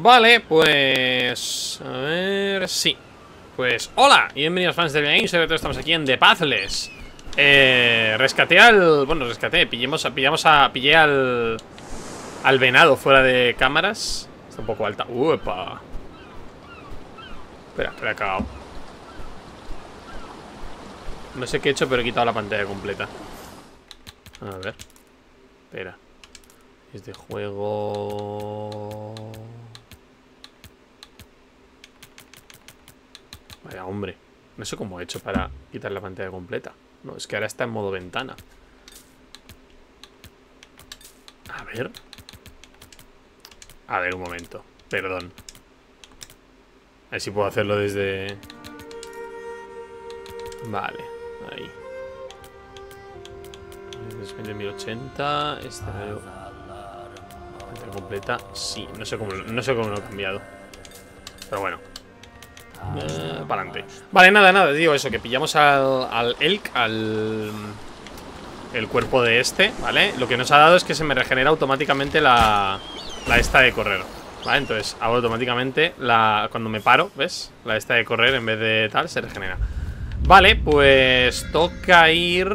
Vale, pues... a ver... sí. Pues, hola, y bienvenidos fans del game. Sobre todo estamos aquí en The Pathless. Rescaté al... bueno, rescaté, pillé al venado fuera de cámaras. Está un poco alta. ¡Uepa! Espera, espera, cagao. No sé qué he hecho, pero he quitado la pantalla completa. A ver. Espera. Es de juego... vaya, hombre. No sé cómo he hecho para quitar la pantalla completa. No, es que ahora está en modo ventana. A ver. A ver, un momento. Perdón. A ver si puedo hacerlo desde... vale, ahí. Desde 1080. Esta veo. Pantalla completa. Sí, no sé cómo lo he cambiado. Pero bueno. Para adelante. Vale, nada, digo eso, que pillamos al elk, el cuerpo de este, ¿vale? Lo que nos ha dado es que se me regenera automáticamente la esta de correr, ¿vale? Entonces hago automáticamente cuando me paro, ¿ves? La esta de correr en vez de tal, se regenera. Vale, pues toca ir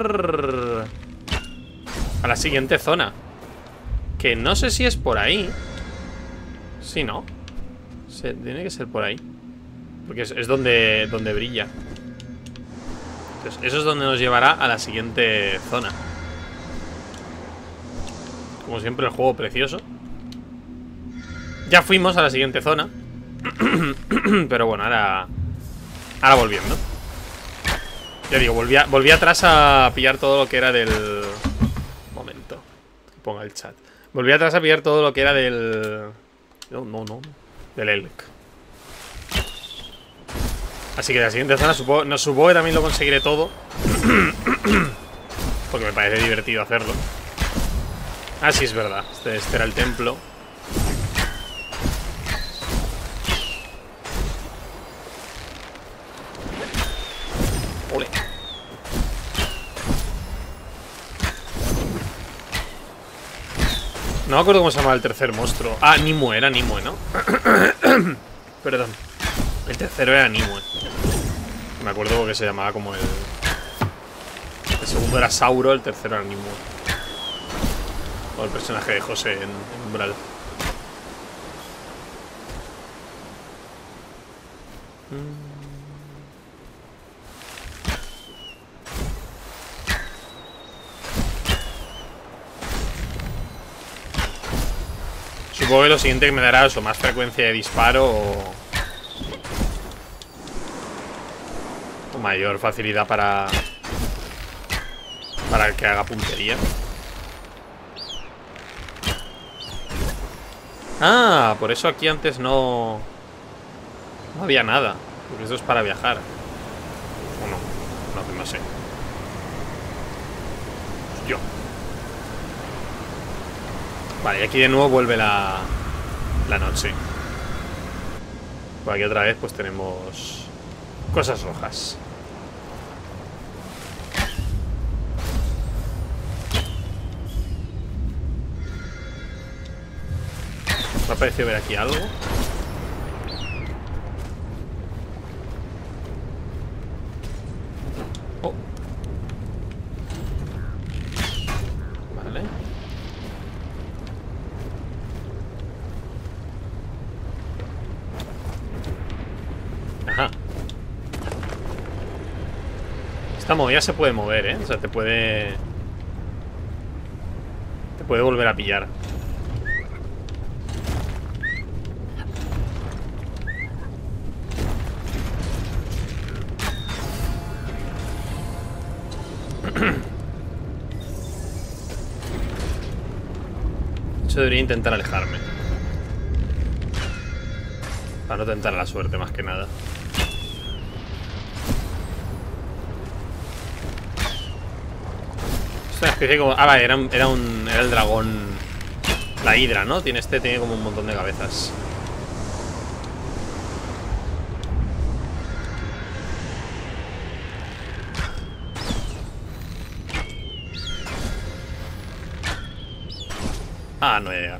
a la siguiente zona, que no sé si es por ahí. Sí, ¿no? Tiene que ser por ahí, porque es donde brilla. Entonces, eso es donde nos llevará a la siguiente zona. Como siempre, el juego precioso. Ya fuimos a la siguiente zona. Pero bueno, ahora volviendo. Ya digo, volví atrás a pillar todo lo que era del... momento, que ponga el chat. Volví atrás a pillar todo lo que era del... No. Del elk. Así que la siguiente zona supongo que también lo conseguiré todo. Porque me parece divertido hacerlo. Ah, sí, es verdad. Este era el templo. Ole. No me acuerdo cómo se llamaba el tercer monstruo. Ah, Nimue, era Nimue, ¿no? Perdón. El tercero era Nimue. Me acuerdo porque se llamaba como el... el segundo era Sauro, el tercero era Nimue. O el personaje de José en Umbral. Supongo que lo siguiente que me dará es o más frecuencia de disparo o mayor facilidad para que haga puntería. Ah, por eso aquí antes no había nada. Porque eso es para viajar. O no sé. Yo. Vale, y aquí de nuevo vuelve la noche. Por aquí otra vez pues tenemos cosas rojas. Me ha parecido ver aquí algo. Oh. Vale. Ajá. Esta movida se puede mover, ¿eh? O sea, te puede volver a pillar. Yo debería intentar alejarme para no tentar la suerte, más que nada. Es una especie como... ah, vale, era el dragón. La hidra, ¿no? Tiene como un montón de cabezas. Ah, no he llegado.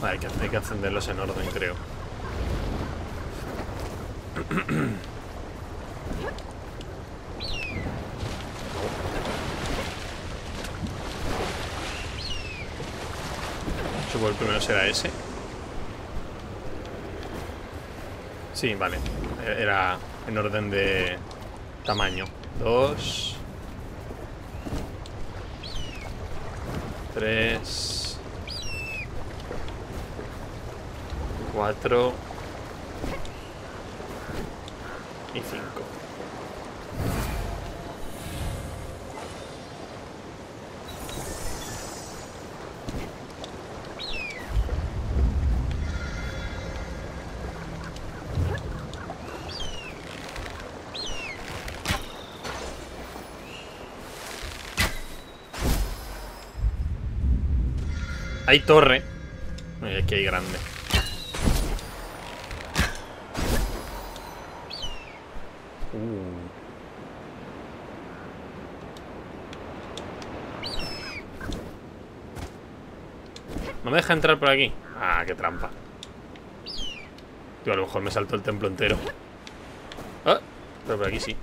Vale, hay que encenderlos en orden, creo. Supongo el primero será ese. Sí, vale. Era en orden de tamaño. 2, 3, 4 y 5. Hay torre. Y aquí hay grande. No me deja entrar por aquí. Ah, qué trampa. Yo a lo mejor me saltó el templo entero. Ah, pero por aquí sí.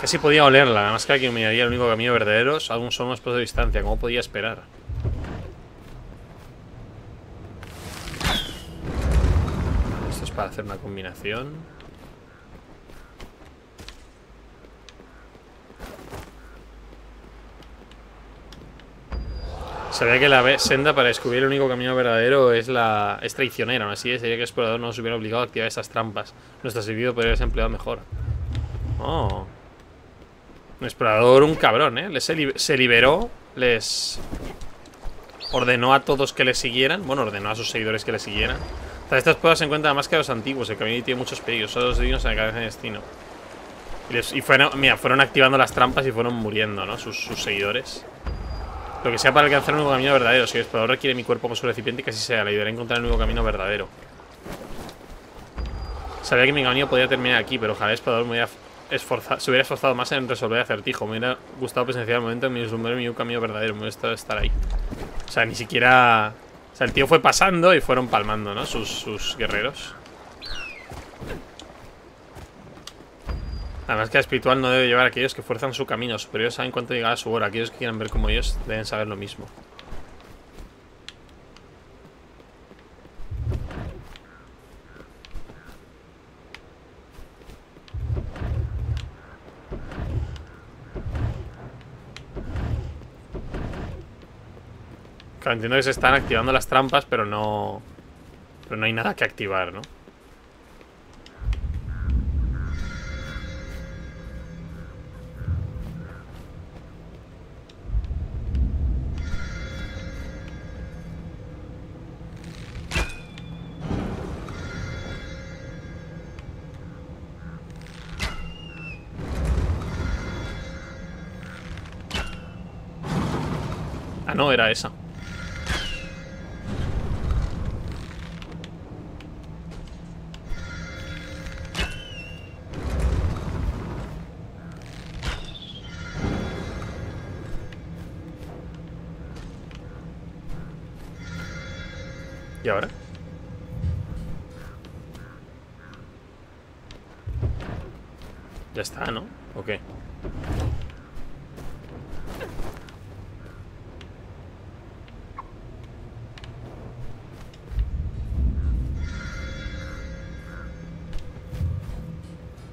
Casi podía olerla, la máscara que iluminaría el único camino verdadero, aún son unos pasos de distancia, ¿cómo podía esperar? Esto es para hacer una combinación. Sabía que la senda para descubrir el único camino verdadero es traicionera, aún así sería que el explorador no nos hubiera obligado a activar estas trampas. Nuestro servidor podría haberse empleado mejor. Oh. Un explorador, un cabrón, ¿eh? Se liberó, les ordenó a todos que le siguieran. Bueno, ordenó a sus seguidores que le siguieran. Tras estas pruebas se encuentra más que los antiguos. El camino tiene muchos peligros, solo los divinos en la cabeza de destino. Y fueron, mira, fueron activando las trampas y fueron muriendo, ¿no? Sus seguidores. Lo que sea para alcanzar un nuevo camino verdadero. Si el explorador requiere mi cuerpo como su recipiente, que así sea, le ayudaré a encontrar el nuevo camino verdadero. Sabía que mi camino podía terminar aquí, pero ojalá el explorador me hubiera esforzado más en resolver el acertijo. Me hubiera gustado presenciar el momento en mi deslumbramiento y un camino verdadero. Me hubiera gustado estar ahí. O sea, ni siquiera... O sea, el tío fue pasando y fueron palmando, ¿no? Sus guerreros. Además que la espiritual no debe llevar a aquellos que fuerzan su camino. Superiores saben cuánto llegará su hora. Aquellos que quieran ver como ellos deben saber lo mismo. Claro, entiendo que se están activando las trampas, pero no. Pero no hay nada que activar, ¿no? Ah, no, era esa. ¿Y ahora? Ya está, ¿no? ¿O qué?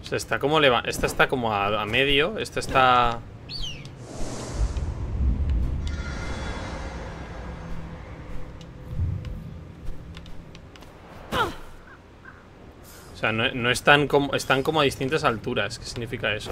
O sea, está como levantado. Esta está como a medio. Esta está... O sea, no están como. Están como a distintas alturas. ¿Qué significa eso?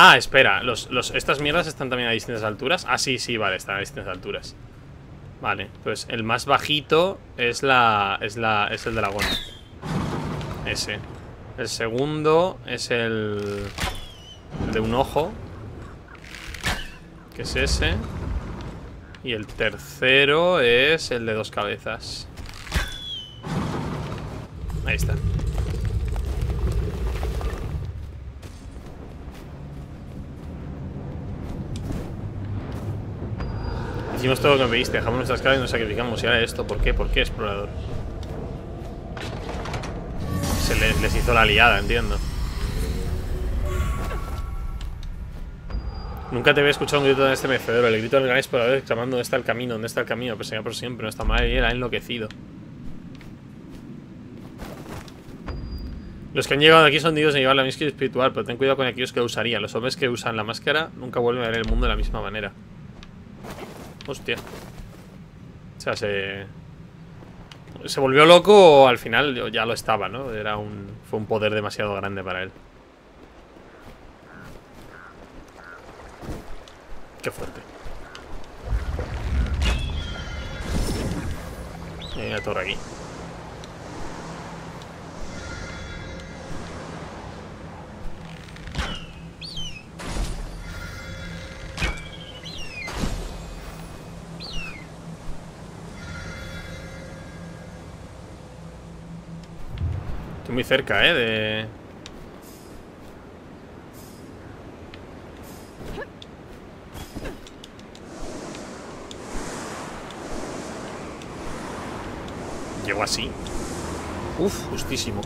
Ah, espera, estas mierdas están también a distintas alturas. Ah, sí, sí, vale, están a distintas alturas. Vale, pues el más bajito es es el dragón. Ese. El segundo es el de un ojo, que es ese. Y el tercero es el de dos cabezas. Ahí está. Hicimos todo lo que me pediste, dejamos nuestras caras y nos sacrificamos. Y ahora esto, ¿por qué? ¿Por qué, explorador? Se les hizo la liada, entiendo. Nunca te había escuchado un grito de este mecedero. El grito del gran explorador exclamando: ¿dónde está el camino? ¿Dónde está el camino? Perseguía por siempre. Nuestra madre era enloquecido. Los que han llegado aquí son dios de llevar la máscara espiritual, pero ten cuidado con aquellos que usaría. Los hombres que usan la máscara nunca vuelven a ver el mundo de la misma manera. Hostia. O sea, se volvió loco o al final ya lo estaba, ¿no? Fue un poder demasiado grande para él. Qué fuerte. Y hay una torre aquí. Estoy muy cerca, Llego así. Uf, justísimo.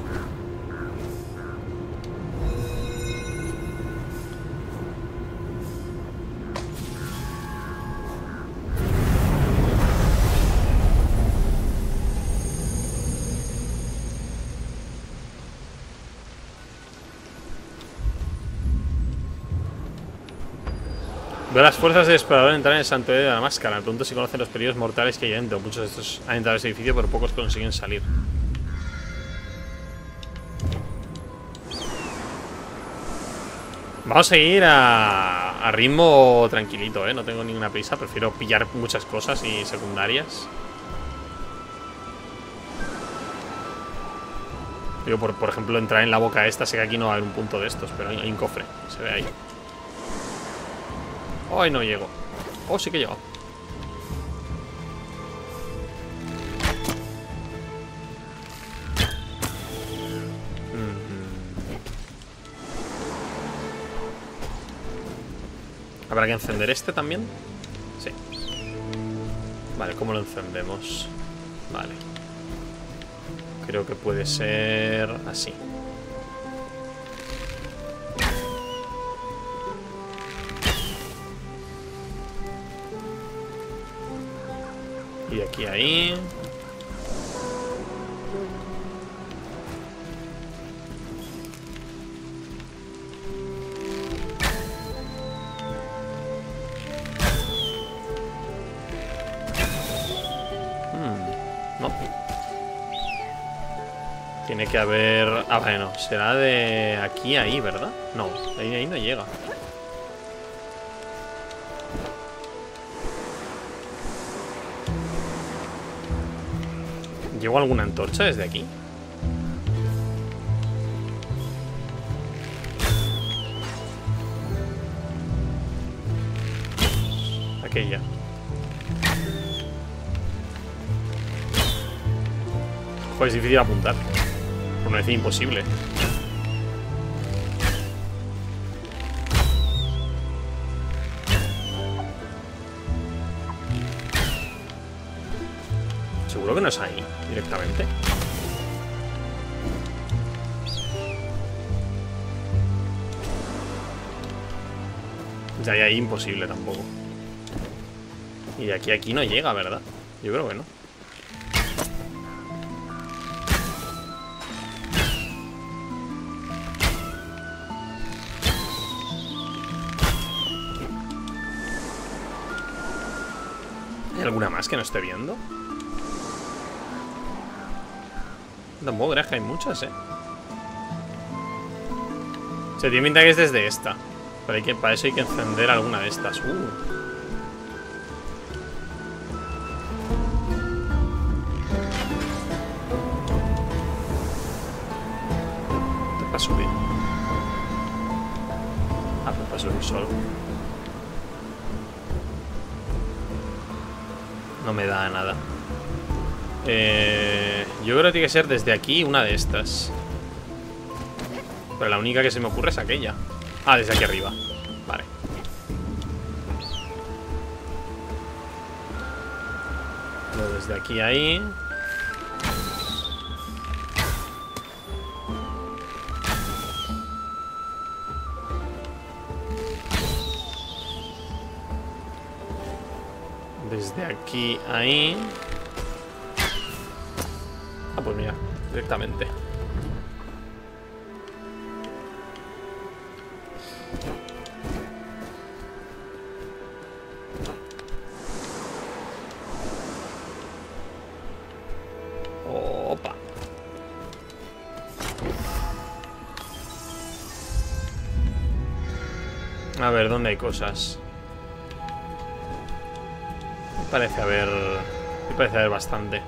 Veo las fuerzas del explorador entrar en el santuario de la máscara. Me pregunto si conocen los peligros mortales que hay dentro. Muchos de estos han entrado a ese edificio, pero pocos consiguen salir. Vamos a seguir a ritmo tranquilito, No tengo ninguna prisa. Prefiero pillar muchas cosas y secundarias. Digo, por ejemplo, entrar en la boca esta. Sé que aquí no va a haber un punto de estos, pero hay un cofre. Se ve ahí. Ay, no llego. Oh, sí que he llegado. ¿Habrá que encender este también? Sí. Vale, ¿cómo lo encendemos? Vale. Creo que puede ser así. Y aquí, ahí. No. Tiene que haber... Ah, bueno, será de aquí a ahí, ¿verdad? No, ahí no llega. ¿Llevo alguna antorcha desde aquí? Aquella. Joder, es difícil apuntar. Por no decir imposible. Seguro que no es ahí. Directamente. De ahí imposible tampoco. Y de aquí a aquí no llega, ¿verdad? Yo creo que no. ¿Hay alguna más que no esté viendo? Tampoco creas que hay muchas, Se tiene pinta que es desde esta. Pero hay que, para eso hay que encender alguna de estas. Para subir. Ah, pues para subir solo. No me da nada. Yo creo que tiene que ser desde aquí una de estas. Pero la única que se me ocurre es aquella. Ah, desde aquí arriba. Vale. Pero desde aquí a ahí. Desde aquí a ahí. Ah, pues mira, directamente. Opa. A ver, ¿dónde hay cosas? Me parece haber bastante.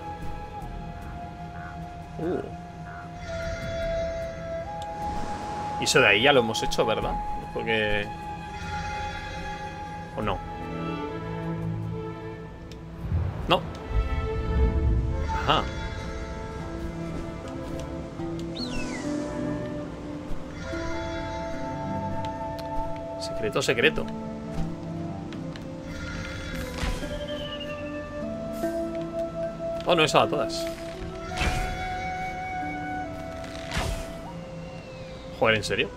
Y eso de ahí ya lo hemos hecho, ¿verdad? Porque... ¿o no? No. Ajá. Secreto, secreto. Oh, no, he estado a todas. Joder, ¿en serio?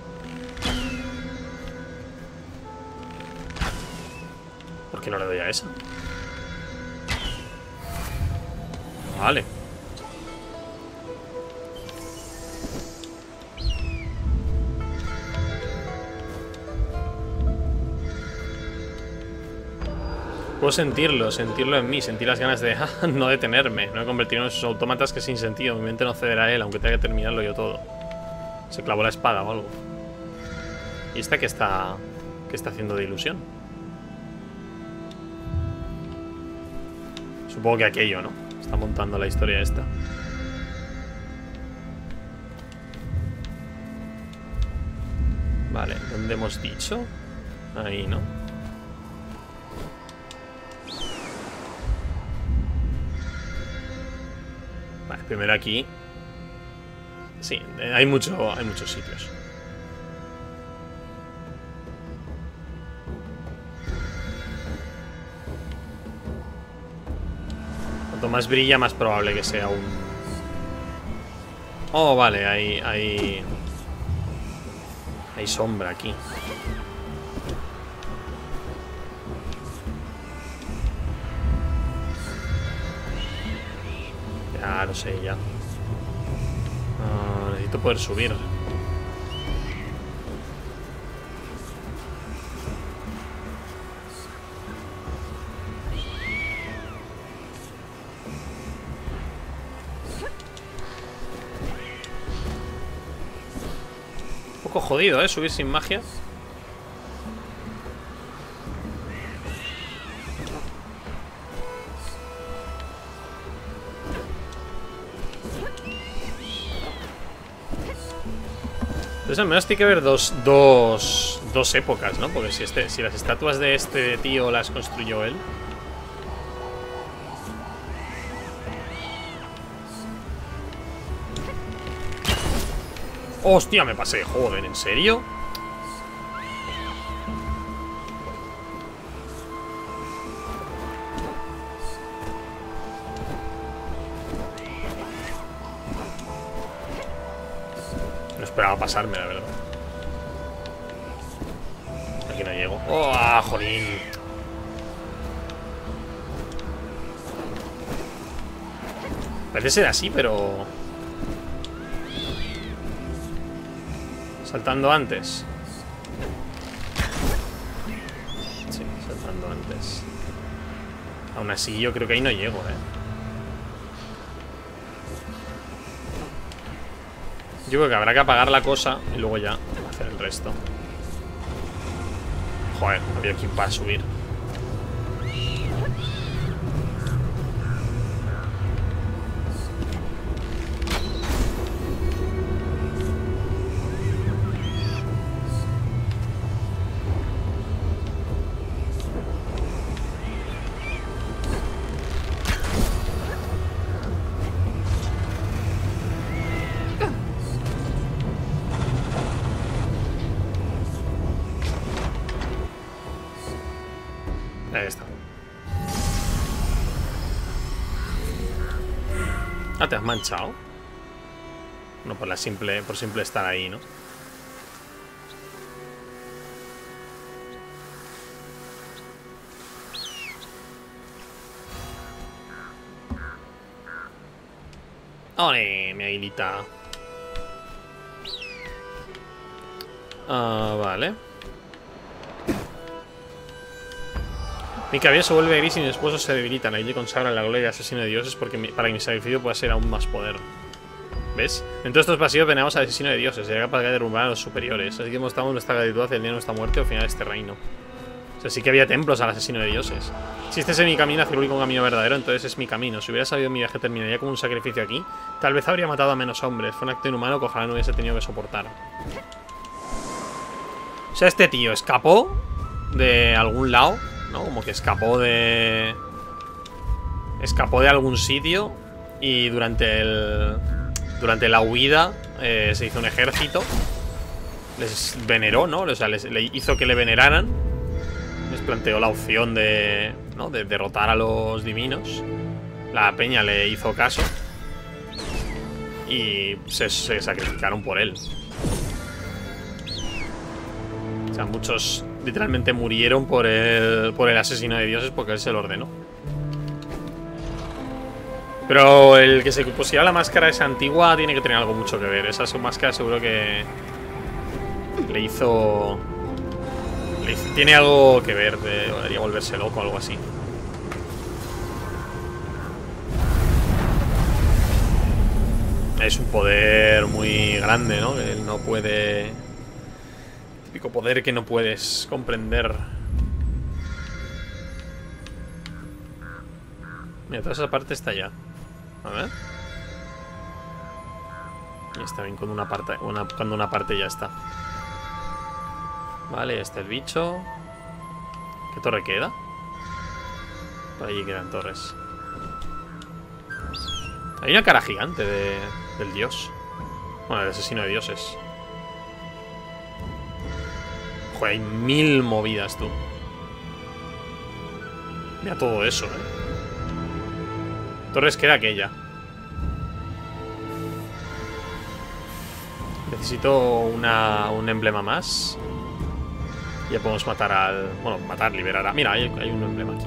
¿Por qué no le doy a esa? Vale. Puedo sentirlo en mí, sentir las ganas de no detenerme, no convertirme en esos autómatas que sin sentido, mi mente no cederá a él, aunque tenga que terminarlo yo todo. Se clavó la espada o algo. ¿Y esta qué está haciendo de ilusión? Supongo que aquello, ¿no? Está montando la historia esta. Vale, ¿dónde hemos dicho? Ahí, ¿no? Vale, primero aquí. Sí, hay muchos sitios. Cuanto más brilla, más probable que sea un... Oh, vale, hay sombra aquí. Ya, lo sé, ya. Necesito poder subir. Un poco jodido, ¿eh? Subir sin magia. Entonces al menos tiene que haber dos épocas, ¿no? Porque si las estatuas de este tío las construyó él. ¡Hostia, me pasé! Joder, ¿en serio? Esperaba pasarme, la verdad. Aquí no llego. ¡Oh, jolín! Parece ser así, pero... saltando antes. Sí, saltando antes. Aún así, yo creo que ahí no llego, Yo creo que habrá que apagar la cosa y luego ya hacer el resto. Joder, no había quien para subir. ¿Te has manchado? No, por la simple, por simple estar ahí, ¿no? ¡Ole, mi aguilita! Ah, vale. Mi cabello se vuelve gris y mis esposos se debilitan. Allí consagran la gloria de asesino de dioses porque para que mi sacrificio pueda ser aún más poder. ¿Ves? En todos estos pasillos veneramos al asesino de dioses. Será capaz de derrumbar a los superiores. Así que mostramos nuestra gratitud hacia el día de nuestra muerte o final de este reino. O sea, sí que había templos al asesino de dioses. Si este es mi camino hacia el único camino verdadero, entonces es mi camino. Si hubiera sabido mi viaje terminaría como un sacrificio aquí, tal vez habría matado a menos hombres. Fue un acto inhumano que ojalá no hubiese tenido que soportar. O sea, este tío escapó de algún lado, ¿no? Como que escapó de algún sitio y durante la huida se hizo un ejército, les veneró, ¿no? O sea, le hizo que le veneraran, les planteó la opción de, ¿no? De derrotar a los divinos. La peña le hizo caso y se sacrificaron por él. O sea, muchos literalmente murieron por el asesino de dioses porque él se lo ordenó. Pero el que se pusiera la máscara esa antigua tiene que tener algo mucho que ver. Esa máscara seguro que le hizo tiene algo que ver, debería volverse loco o algo así. Es un poder muy grande, ¿no? Él no puede... Típico poder que no puedes comprender. Mira, toda esa parte está allá. A ver. Y está bien con una parte, cuando una parte ya está. Vale, está el bicho. ¿Qué torre queda? Por allí quedan torres. Hay una cara gigante del dios. Bueno, el asesino de dioses. Joder, hay mil movidas, tú. Mira todo eso, Torres queda aquella. Necesito un emblema más. Ya podemos matar al... Bueno, matar, liberar a... Mira, hay un emblema aquí.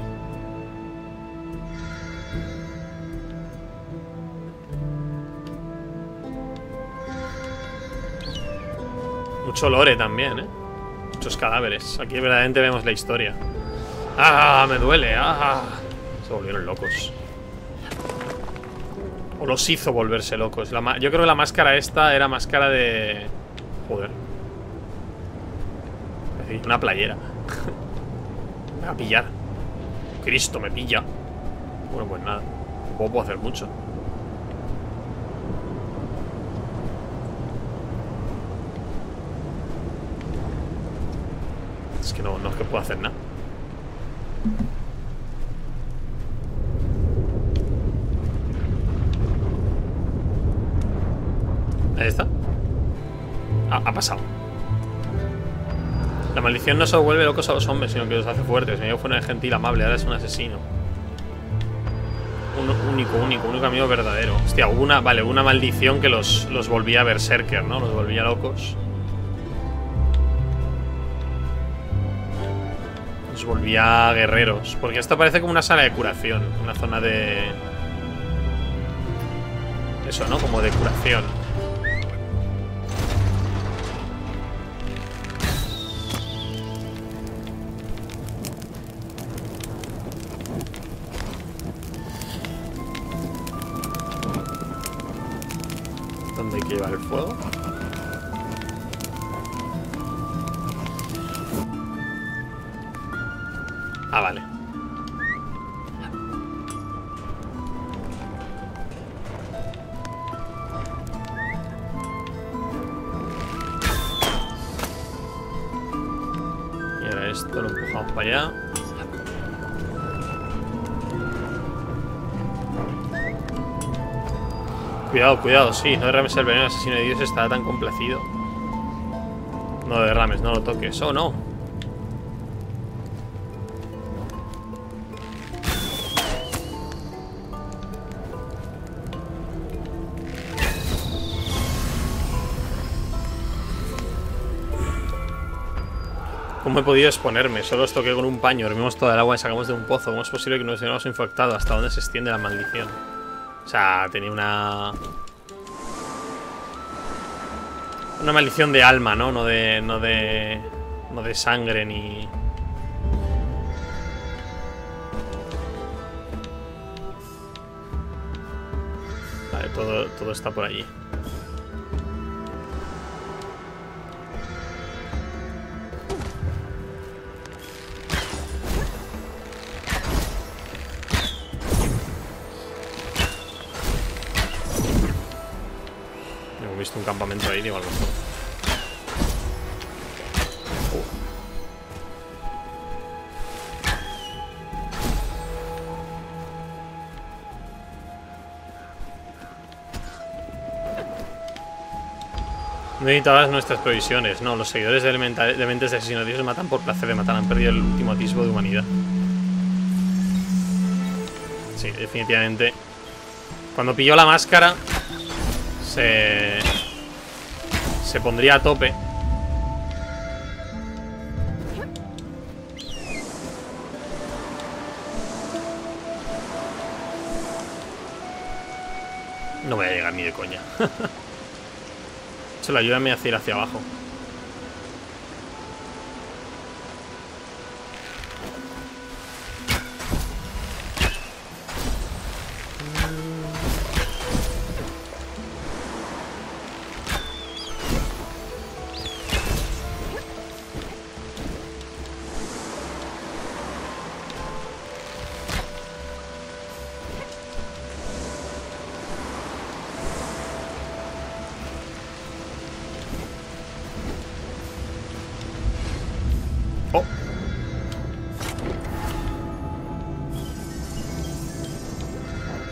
Mucho lore también, Muchos cadáveres. Aquí verdaderamente vemos la historia. ¡Ah! Me duele. ¡Ah! Se volvieron locos. O los hizo volverse locos. Yo creo que la máscara esta era máscara de... Joder. Es decir, una playera. Me va a pillar. Cristo, me pilla. Bueno, pues nada. Tampoco puedo hacer mucho. Es que no es que pueda hacer nada. Ahí está. Ha pasado. La maldición no solo vuelve locos a los hombres, sino que los hace fuertes. Mi amigo fue un gentil amable, ahora es un asesino. Un único amigo verdadero. Hostia, hubo una maldición que los volvía berserker, ¿no? Los volvía locos. Volvía guerreros. Porque esto parece como una sala de curación. Una zona de... Eso, ¿no? Como de curación. ¿Dónde hay que llevar el fuego? Ah, vale. Y ahora esto lo empujamos para allá. Cuidado, cuidado, sí, no derrames el veneno, el asesino de Dios está tan complacido. No lo derrames, no lo toques, oh no. ¿Cómo he podido exponerme? Solo os toqué con un paño, hervimos toda el agua y sacamos de un pozo. ¿Cómo es posible que nos hayamos infectado? ¿Hasta dónde se extiende la maldición? O sea, tenía una maldición de alma, ¿no? No de sangre ni... Vale, todo está por allí. Hemos visto un campamento ahí, digo algo. No necesitabas nuestras provisiones. No, los seguidores de mentes de asesinos de Dios matan por placer de matar. Han perdido el último atisbo de humanidad. Sí, definitivamente. Cuando pilló la máscara, se pondría a tope. No voy a llegar ni de coña. Solo ayúdame a ir hacia abajo.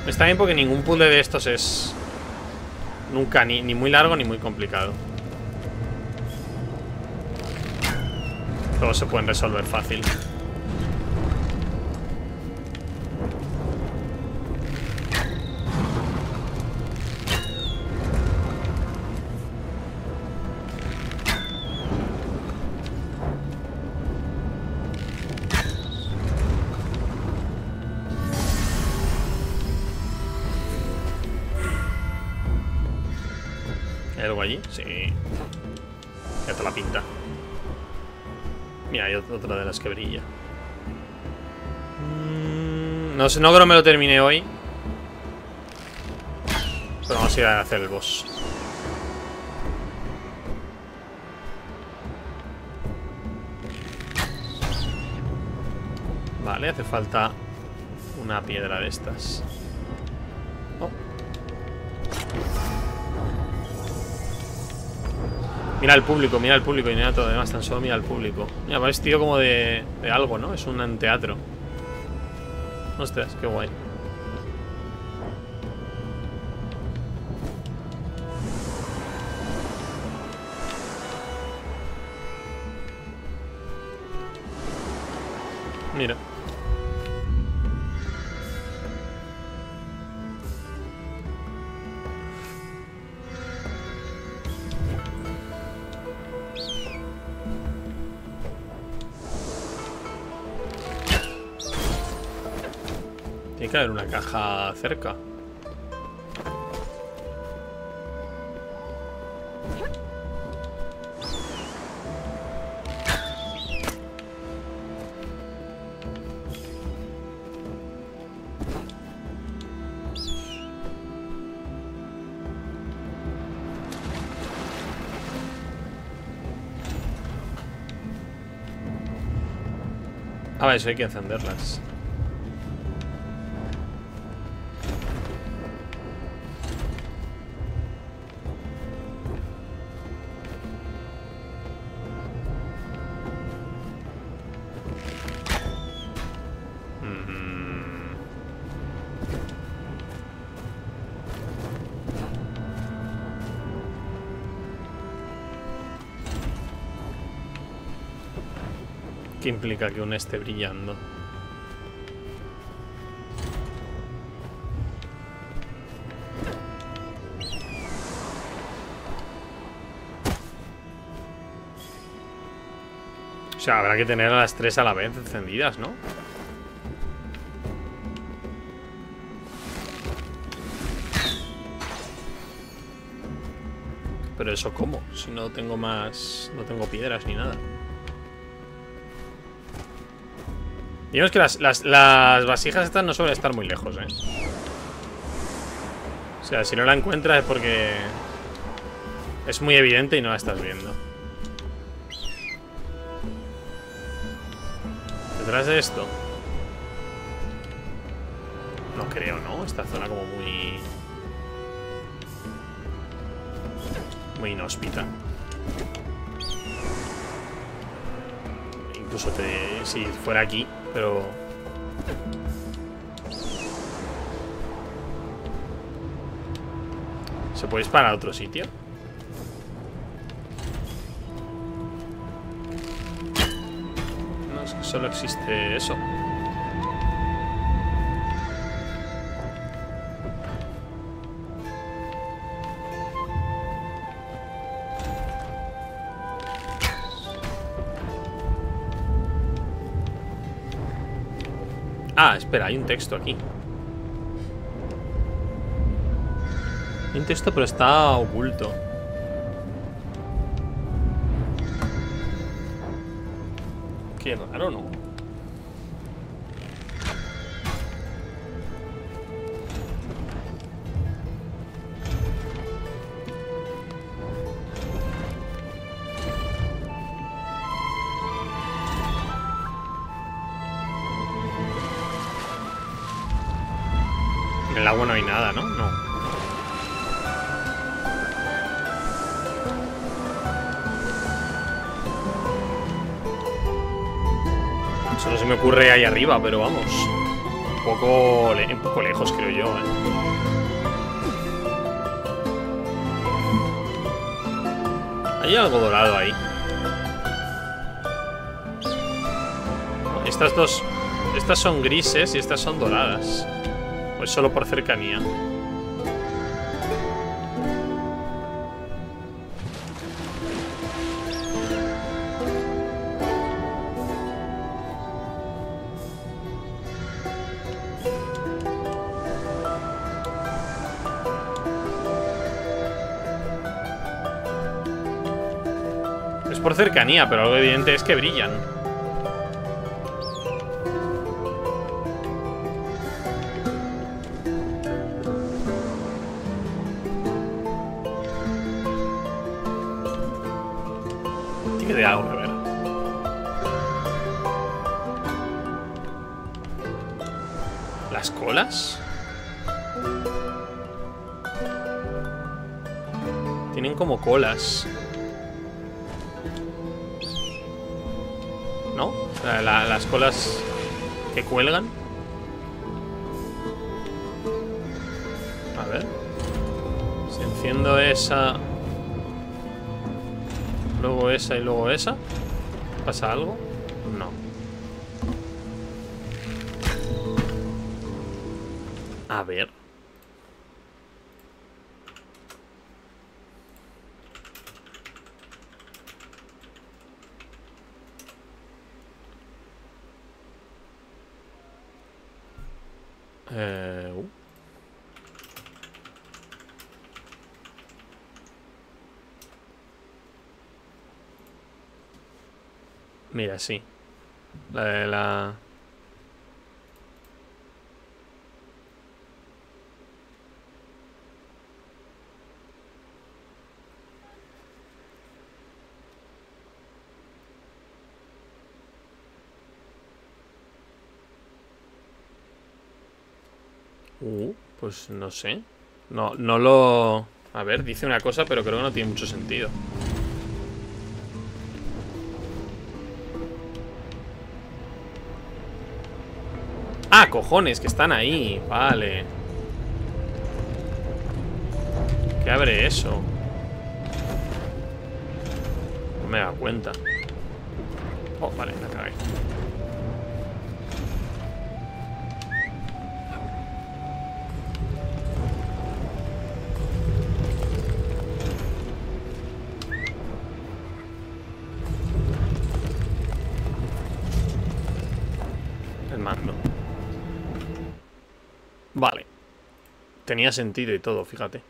Está bien porque ningún puzzle de estos es nunca ni muy largo ni muy complicado. Todos se pueden resolver fácil. ¿Hay algo allí? Sí. Ya te la pinta. Mira, hay otra de las que brilla. No sé, no creo que me lo termine hoy. Pero vamos a ir a hacer el boss. Vale, hace falta una piedra de estas. Oh. Mira al público y mira todo lo demás, tan solo mira al público. Mira, parece tío como de algo, ¿no? Es un teatro. Ostras, qué guay. Mira. Tiene que haber una caja cerca. A ver, eso hay que encenderlas. ¿Qué implica que una esté brillando? O sea, habrá que tener a las tres a la vez encendidas, ¿no? Pero eso, ¿cómo? Si no tengo más... no tengo piedras ni nada. Digamos que las vasijas estas no suelen estar muy lejos, ¿eh? O sea, si no la encuentras es porque es muy evidente y no la estás viendo. ¿Detrás de esto? No creo, ¿no? Esta zona como muy... muy inhóspita. Incluso si fuera aquí, pero... ¿se puede disparar a otro sitio? No, es que solo existe eso. Ah, espera, hay un texto aquí. Hay un texto, pero está oculto. Qué raro, ¿no? En el agua no hay nada, ¿no? No. Solo se me ocurre ahí arriba, pero vamos. Un poco lejos, creo yo, ¿eh? Hay algo dorado ahí. Estas dos... estas son grises y estas son doradas. Pues solo por cercanía. Es por cercanía, pero algo evidente es que brillan. ¿Las colas? Tienen como colas, ¿no? Las colas que cuelgan. A ver. Si enciendo esa... luego esa y luego esa, ¿pasa algo? No. A ver. Mira, sí. La de la... Pues no sé. No lo... A ver, dice una cosa, pero creo que no tiene mucho sentido. ¡Ah, cojones! Que están ahí. Vale. ¿Qué abre eso? No me he dado cuenta. Oh, vale, la cagué. El mando. Vale. Tenía sentido y todo, fíjate.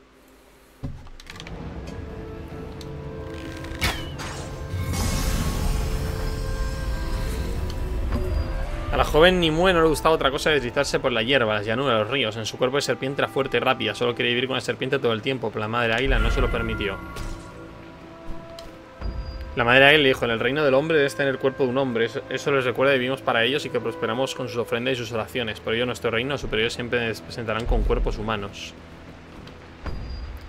A la joven Nimue no le gustaba otra cosa que deslizarse por la hierba, las llanuras, los ríos. En su cuerpo de serpiente era fuerte y rápida. Solo quería vivir con la serpiente todo el tiempo, pero la madre águila no se lo permitió. La madre águila le dijo: en el reino del hombre debes tener el cuerpo de un hombre. Eso les recuerda que vivimos para ellos y que prosperamos con sus ofrendas y sus oraciones. Por ello, nuestro reino superior siempre nos presentarán con cuerpos humanos.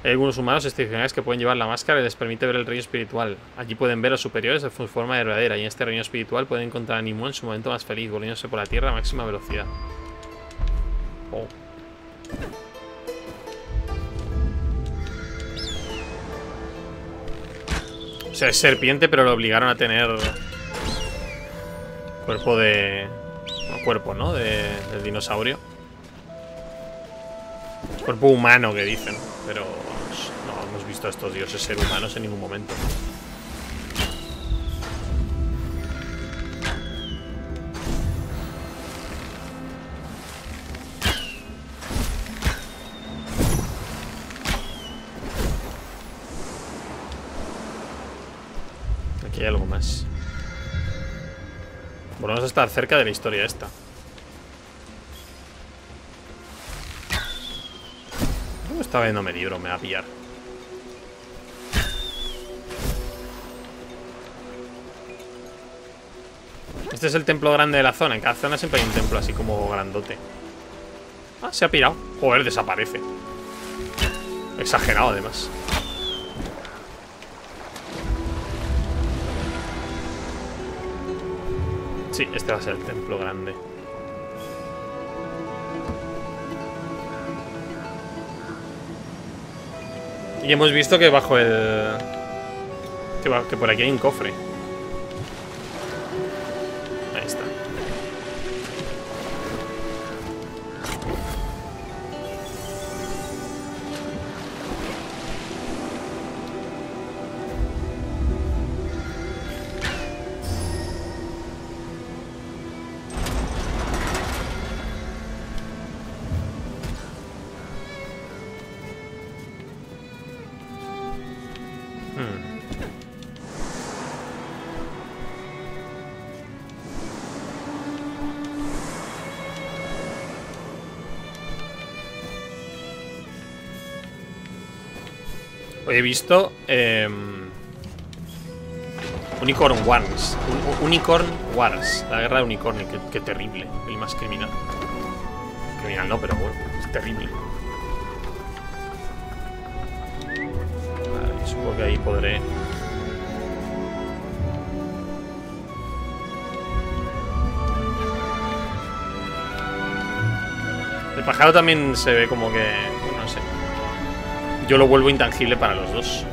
Hay algunos humanos excepcionales que pueden llevar la máscara y les permite ver el reino espiritual. Allí pueden ver a los superiores de forma verdadera, y en este reino espiritual pueden encontrar a Nimo en su momento más feliz, volviéndose por la tierra a máxima velocidad. Oh. O sea, es serpiente, pero lo obligaron a tener cuerpo de... No, cuerpo, ¿no? Del dinosaurio. Cuerpo humano, que dicen, pero... visto a estos dioses ser humanos en ningún momento. Aquí hay algo más. Volvemos a estar cerca de la historia esta. No estaba viéndome libro, me va a pillar. Este es el templo grande de la zona. En cada zona siempre hay un templo así como grandote. Ah, se ha pirado. Joder, desaparece. Exagerado, además. Sí, este va a ser el templo grande. Y hemos visto que bajo el... Que por aquí hay un cofre. Hoy he visto Unicorn Wars, la guerra de unicornio. Qué terrible, el más criminal. Criminal no, pero bueno, es terrible. Vale, supongo que ahí podré... El pájaro también se ve como que... no sé. Yo lo vuelvo intangible para los dos.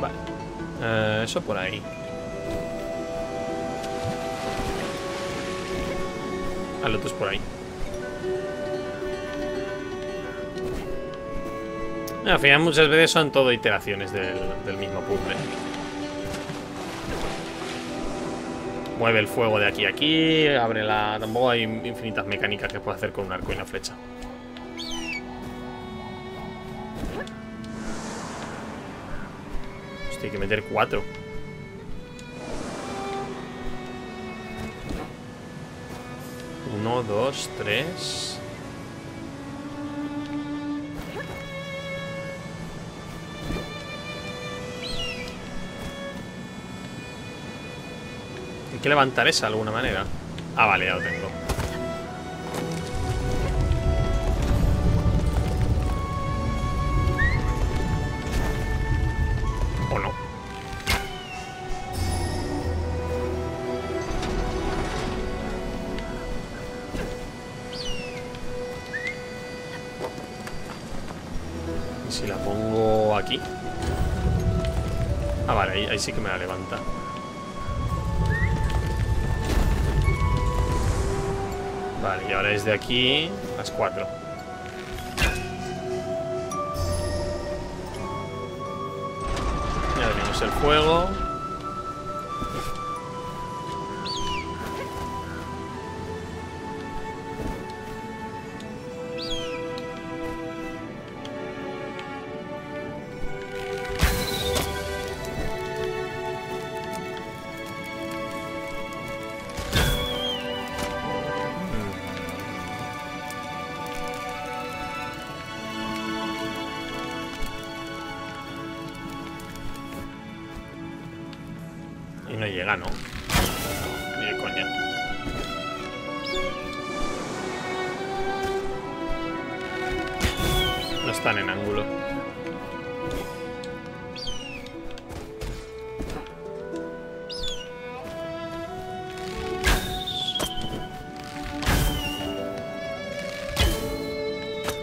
Vale. Eso por ahí. Al otro es por ahí. Al final muchas veces son todo iteraciones del mismo puzzle. Mueve el fuego de aquí a aquí. Abre la... Tampoco hay infinitas mecánicas que puedo hacer con un arco y una flecha. Hostia, hay que meter 4. 1, 2, 3. Hay que levantar esa de alguna manera. Ah, vale, ya lo tengo. O no. ¿Y si la pongo aquí? Ah, vale, ahí sí que me la levanta. Vale, y ahora desde aquí las 4. Ya tenemos el fuego. No llega, ¿no? Ni de coña. No están en ángulo.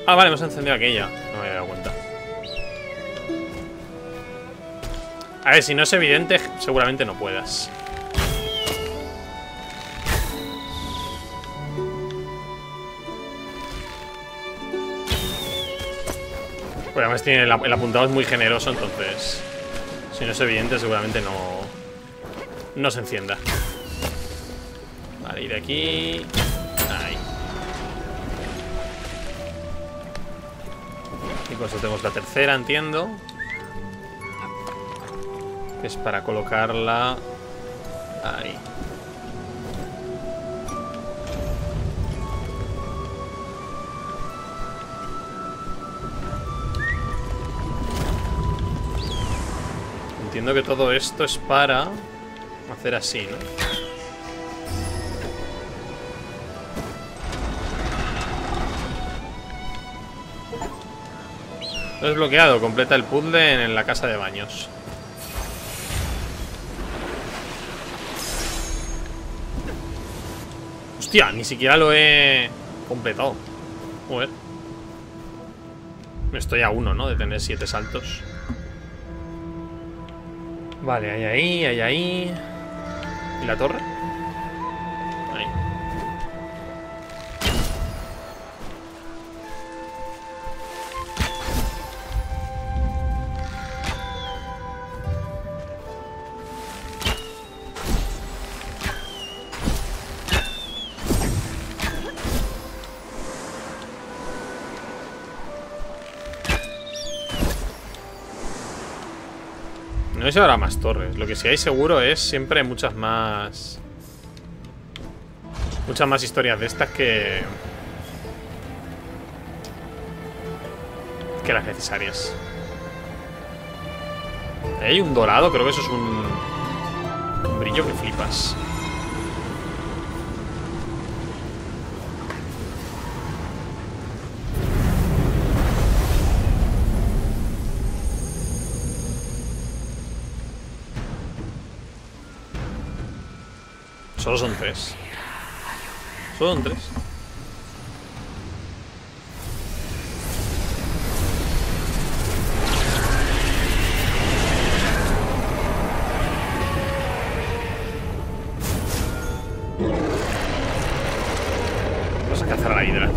Ah, vale, hemos encendido aquella. No me había dado cuenta. A ver, si no es evidente, seguramente no puedas. Porque además tiene el apuntado es muy generoso, entonces... Si no es evidente, seguramente no se encienda. Vale, ir aquí... Ahí. Y con esto tenemos la tercera, entiendo. Es para colocarla ahí. Entiendo que todo esto es para hacer así, ¿no? Lo he desbloqueado. Completa el puzzle en la casa de baños. Hostia, ni siquiera lo he completado. Joder. Estoy a uno, ¿no? De tener 7 saltos. Vale, ahí. ¿Y la torre? Ahí. No sé, habrá más torres. Lo que sí hay seguro es siempre muchas más historias de estas que las necesarias. Ahí hay un dorado, creo que eso es un brillo que flipas. Solo son 3. Solo son 3. Vamos a cazar a la hidra.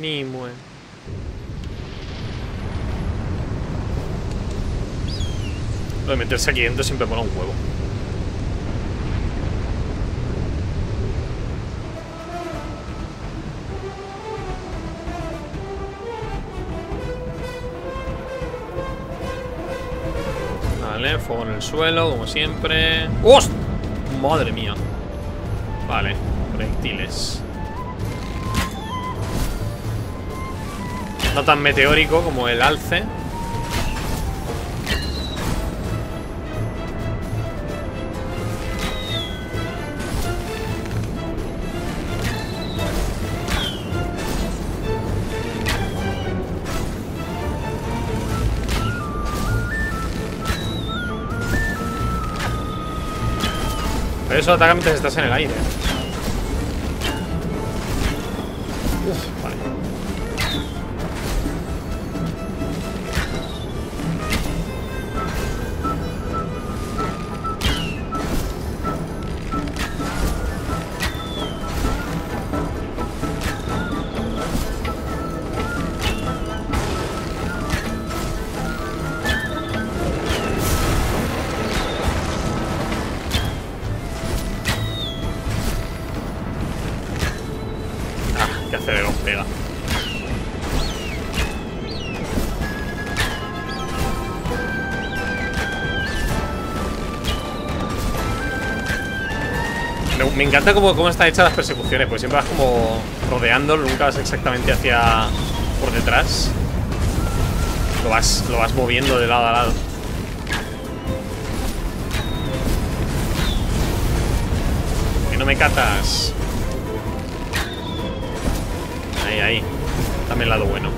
Nimue. Lo de meterse aquí dentro siempre mola un huevo. Vale, fuego en el suelo, como siempre. ¡Host! ¡Madre mía! Vale, proyectiles. No tan meteórico como el alce. Pero eso ataca mientras estás en el aire. Me encanta cómo están hechas las persecuciones, porque siempre vas como rodeando, nunca vas exactamente hacia por detrás. Lo vas moviendo de lado a lado. Que no me catas. Ahí, ahí. Dame el lado bueno.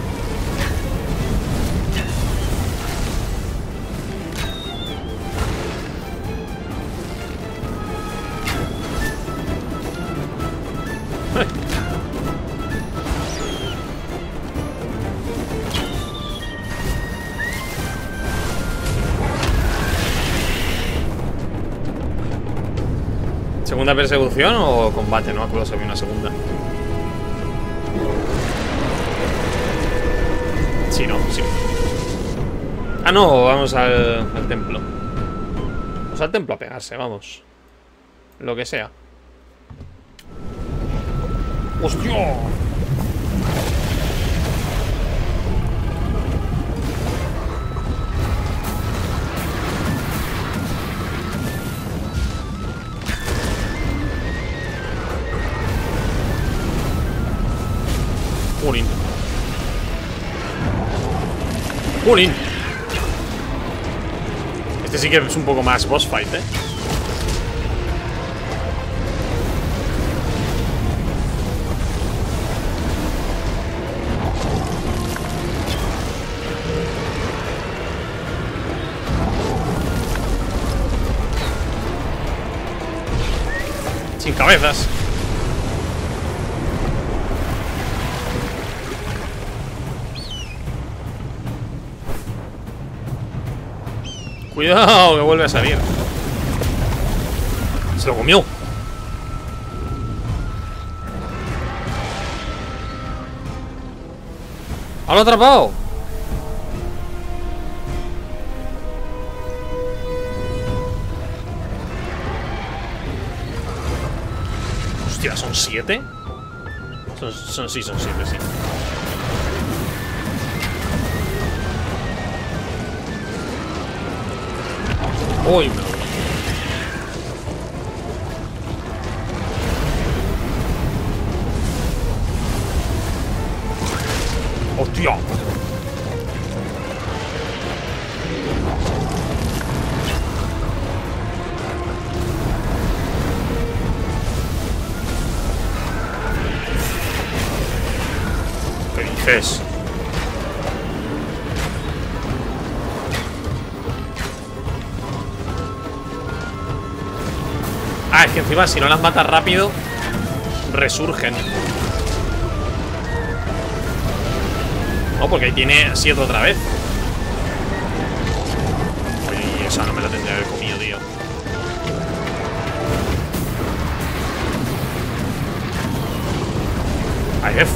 ¿Segunda persecución o combate? No me acuerdo si había una segunda. Sí, no, sí. Ah, no, vamos al templo. Vamos al templo a pegarse, vamos. Lo que sea. ¡Hostia! Jolín. Jolín. Este sí que es un poco más boss fight, ¿eh? Sin cabezas. Cuidado, que vuelve a salir. Se lo comió. ¡Ah, lo ha atrapado! Hostia, ¿son 7? Sí, son 7, sí. Uy, me lo voy. ¡Hostia! ¿Qué dices? Ah, es que encima si no las matas rápido, resurgen. No, porque ahí tiene 7 otra vez. Uy, esa no me la tendría que haber comido, tío.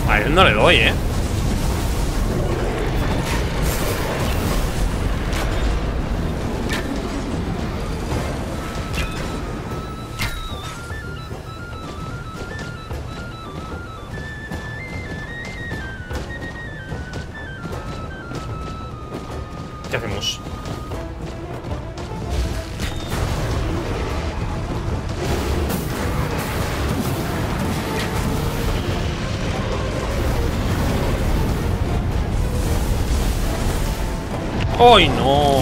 A él no le doy, eh. ¡Ay, no!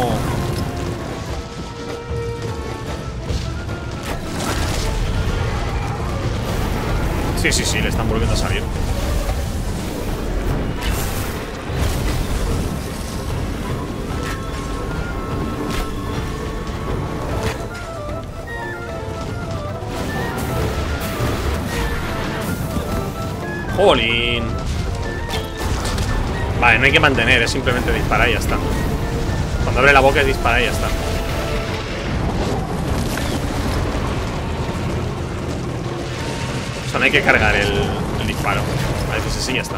Sí, sí, sí, le están volviendo a salir. ¡Jolín! Vale, no hay que mantener, es simplemente disparar y ya está. Cuando abre la boca es disparar y ya está. O sea, no hay que cargar el disparo. A veces sí, ya está.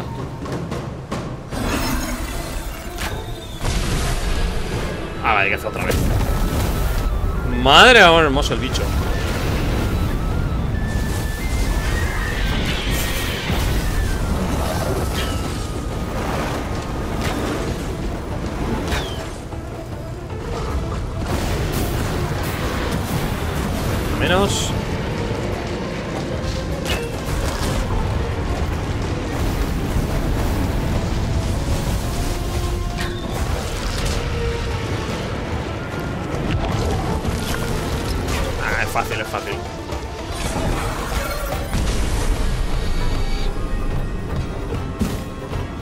Ah, vale, hay que hacer otra vez. Madre, hermoso el bicho. Menos. Ah, es fácil, es fácil.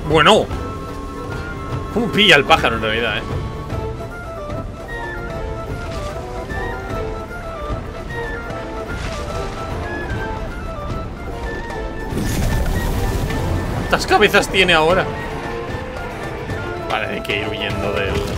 Bueno. ¿Cómo pilla el pájaro en realidad, eh? ¿Cuántas cabezas tiene ahora? Vale, hay que ir huyendo del juego.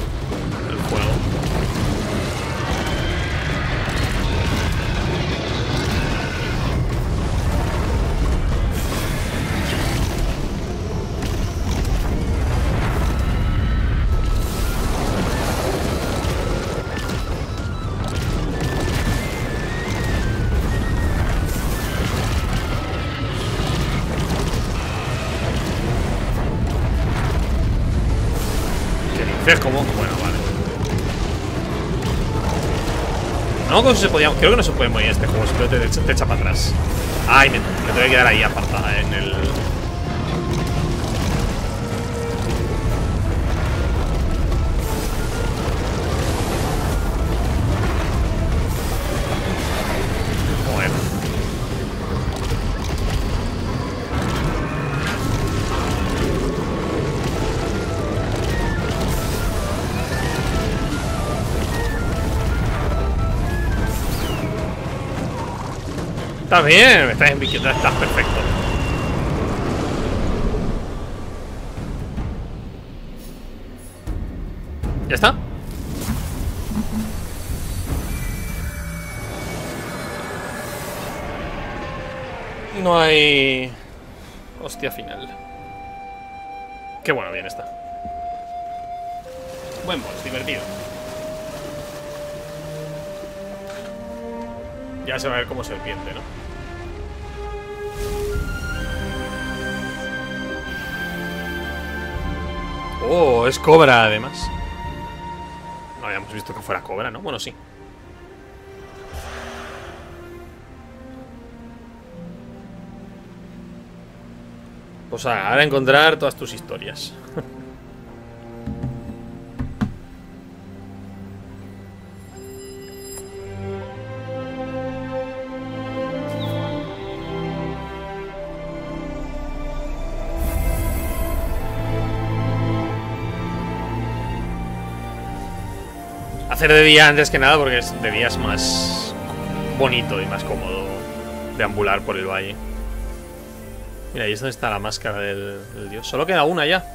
¿Cómo? Bueno, vale. No, como si se podía. Creo que no se puede morir este juego, pero te echa para atrás. Ay, me tengo que quedar ahí apartada en el. Está bien, me estás enviando, estás perfecto. ¿Ya está? No hay... Hostia final. Qué bueno, bien está. Buen boss, divertido. Ya se va a ver como serpiente, ¿no? Oh, es cobra además. No habíamos visto que fuera cobra, ¿no? Bueno, sí. Pues ahora encontrar todas tus historias. Hacer de día antes que nada, porque de día es más bonito y más cómodo deambular por el valle. Mira, ahí es donde está la máscara del dios. Solo queda una ya.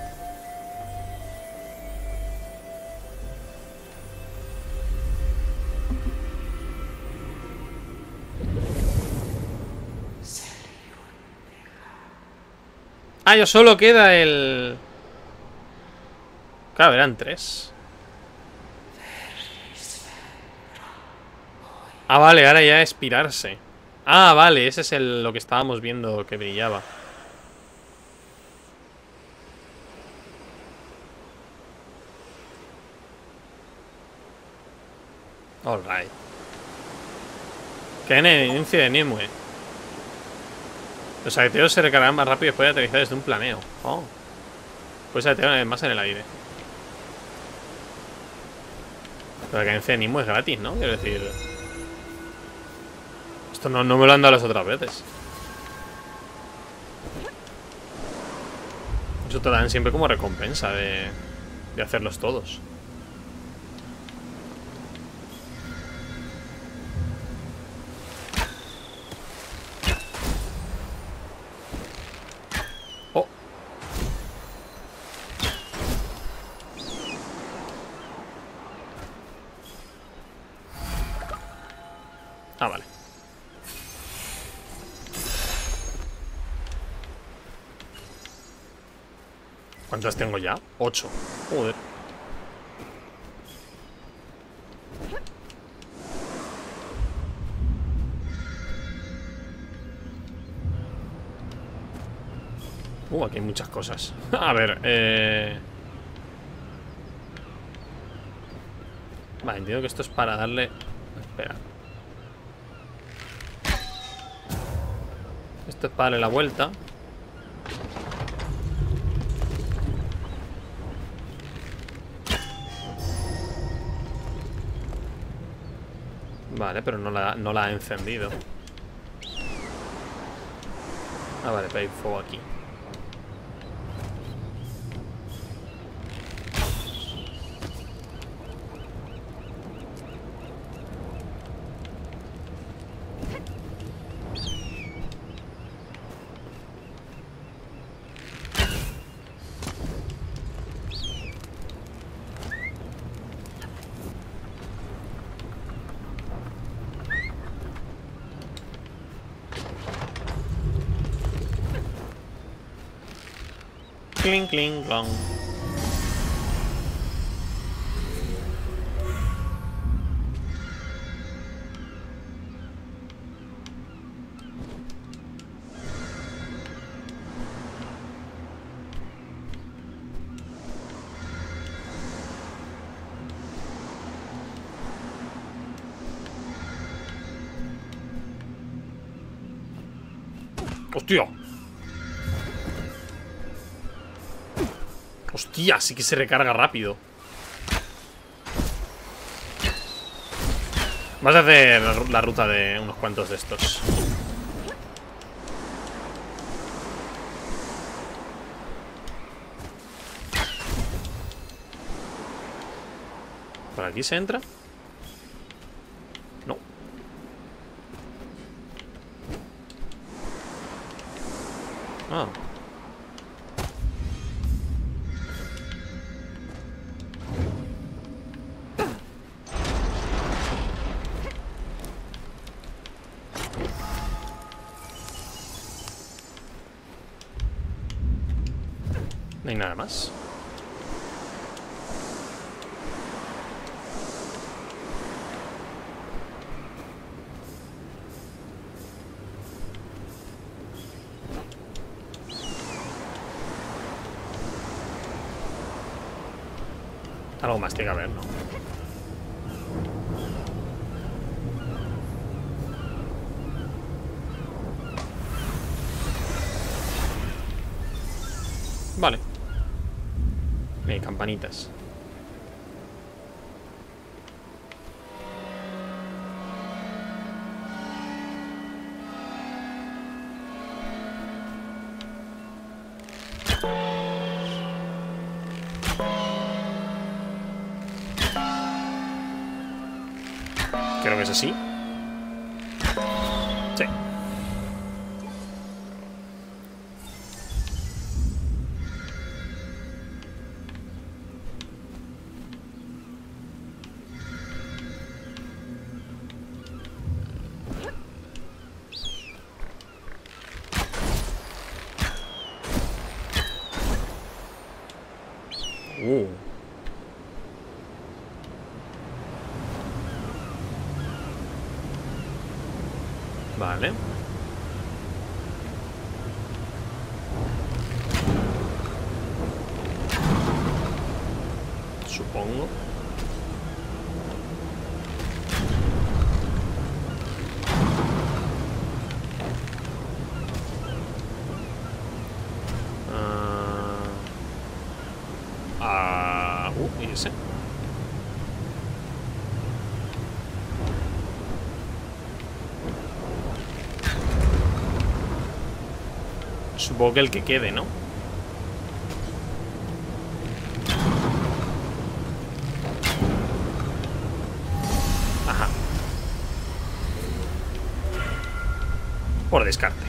Ah, yo solo queda el... Claro, eran tres. Ah, vale, ahora ya expirarse. Ah, vale, ese es lo que estábamos viendo que brillaba. All right. Caen en el inicio de Nimue. Los agueteos se recargan más rápido después de aterrizar desde un planeo. Oh. Puedes aguetear más en el aire. La cadencia de Nimo es gratis, ¿no? Quiero decir... Esto no me lo han dado las otras veces. Eso te dan siempre como recompensa de hacerlos todos. Ah, vale. ¿Cuántas tengo ya? 8. Joder. Aquí hay muchas cosas. A ver, Vale, entiendo que esto es para darle... Espera. Esto es para darle la vuelta. Vale, pero no la ha encendido. Ah, vale, pero hay fuego aquí. Cling, cling, clong. ¡Hostia! Hostia, sí que se recarga rápido. Vas a hacer la ruta de unos cuantos de estos. ¿Por aquí se entra? No. Ah. No hay nada más. Algo más tiene que haber, ¿no? Vale. Campanitas. Creo que es así. Sí. Vale. Supongo. Y ese. Supongo que el que quede, ¿no? Ajá. Por descarte.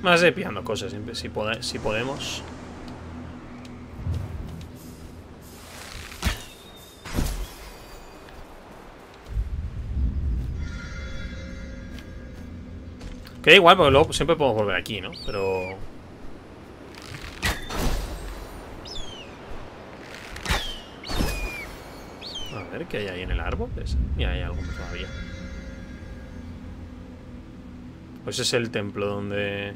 Más de pillando cosas siempre, si podemos. Que da igual, porque luego siempre podemos volver aquí, ¿no? Pero... a ver, ¿qué hay ahí en el árbol? Mira, hay algo todavía. Pues es el templo donde...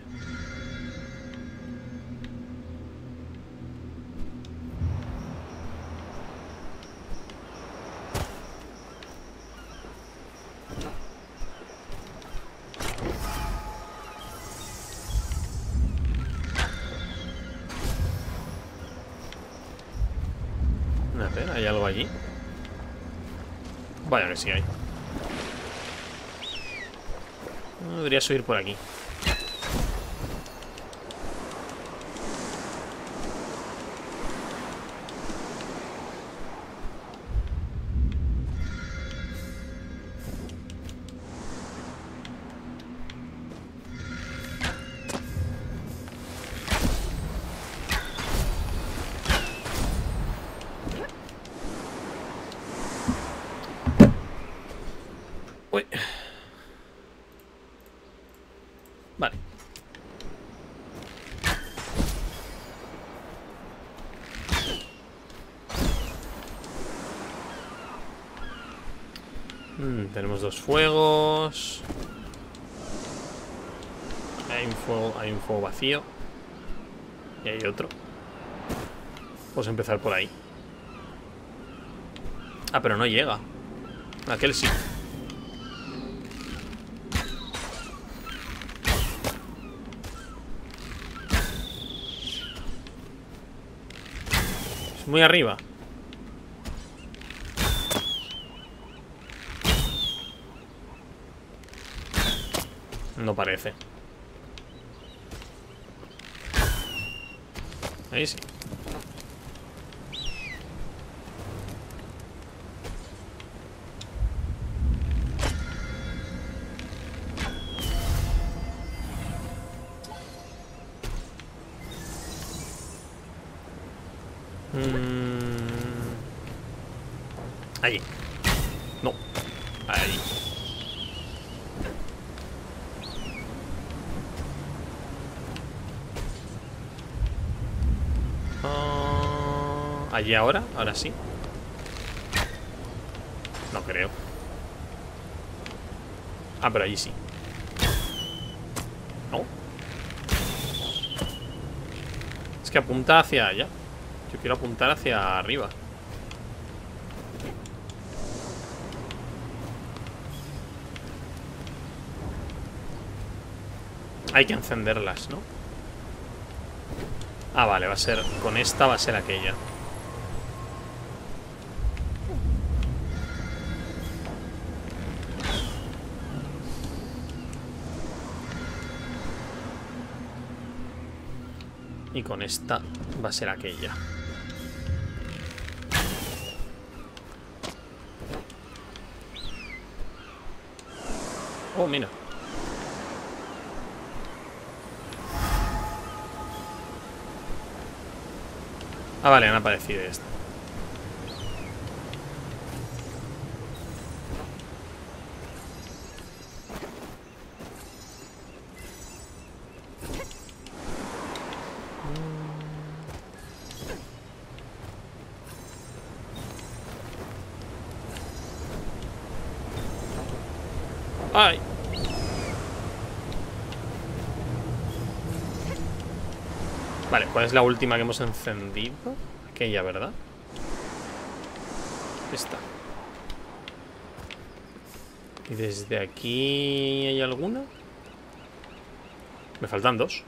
A ver, ¿hay algo allí? Vaya que sí hay. Debería subir por aquí. Uy. Vale. Tenemos dos fuegos. Hay un fuego vacío. Y hay otro. Vamos a empezar por ahí. Ah, pero no llega. Aquel sí. Muy arriba. No parece. Ahí sí. Allí. No. Ahí. ¿Allí ahora? ¿Ahora sí? No creo. Ah, pero allí sí. No. Es que apunta hacia allá. Yo quiero apuntar hacia arriba. Hay que encenderlas, ¿no? Ah, vale, va a ser... con esta va a ser aquella. Y con esta va a ser aquella. Oh, mira. Ah, vale, han aparecido esta. ¡Ay! Vale, ¿cuál es la última que hemos encendido? Aquella, ¿verdad? Esta. ¿Y desde aquí hay alguna? Me faltan dos.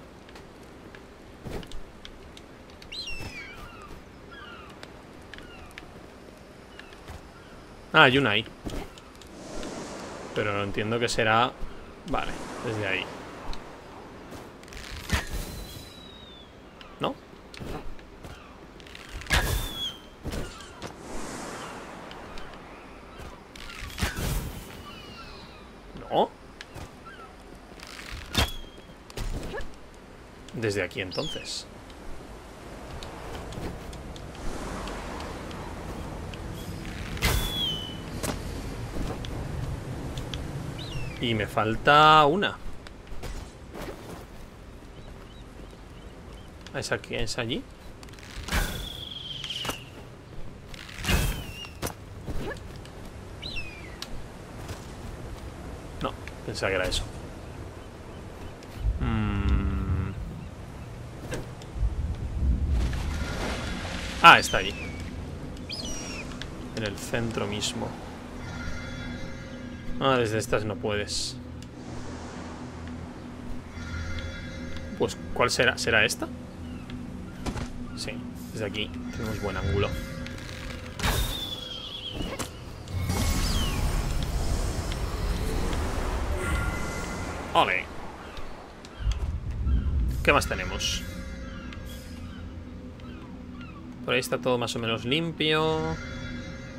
Ah, hay una ahí. Pero no entiendo que será... Vale, desde ahí. ¿No? ¿No? Desde aquí entonces. Y me falta una. ¿Es aquí? ¿Es allí? No, pensaba que era eso. Ah, está allí. En el centro mismo. Ah, desde estas no puedes. Pues, ¿cuál será? ¿Será esta? Sí, desde aquí tenemos buen ángulo. ¡Ole! ¿Qué más tenemos? Por ahí está todo más o menos limpio.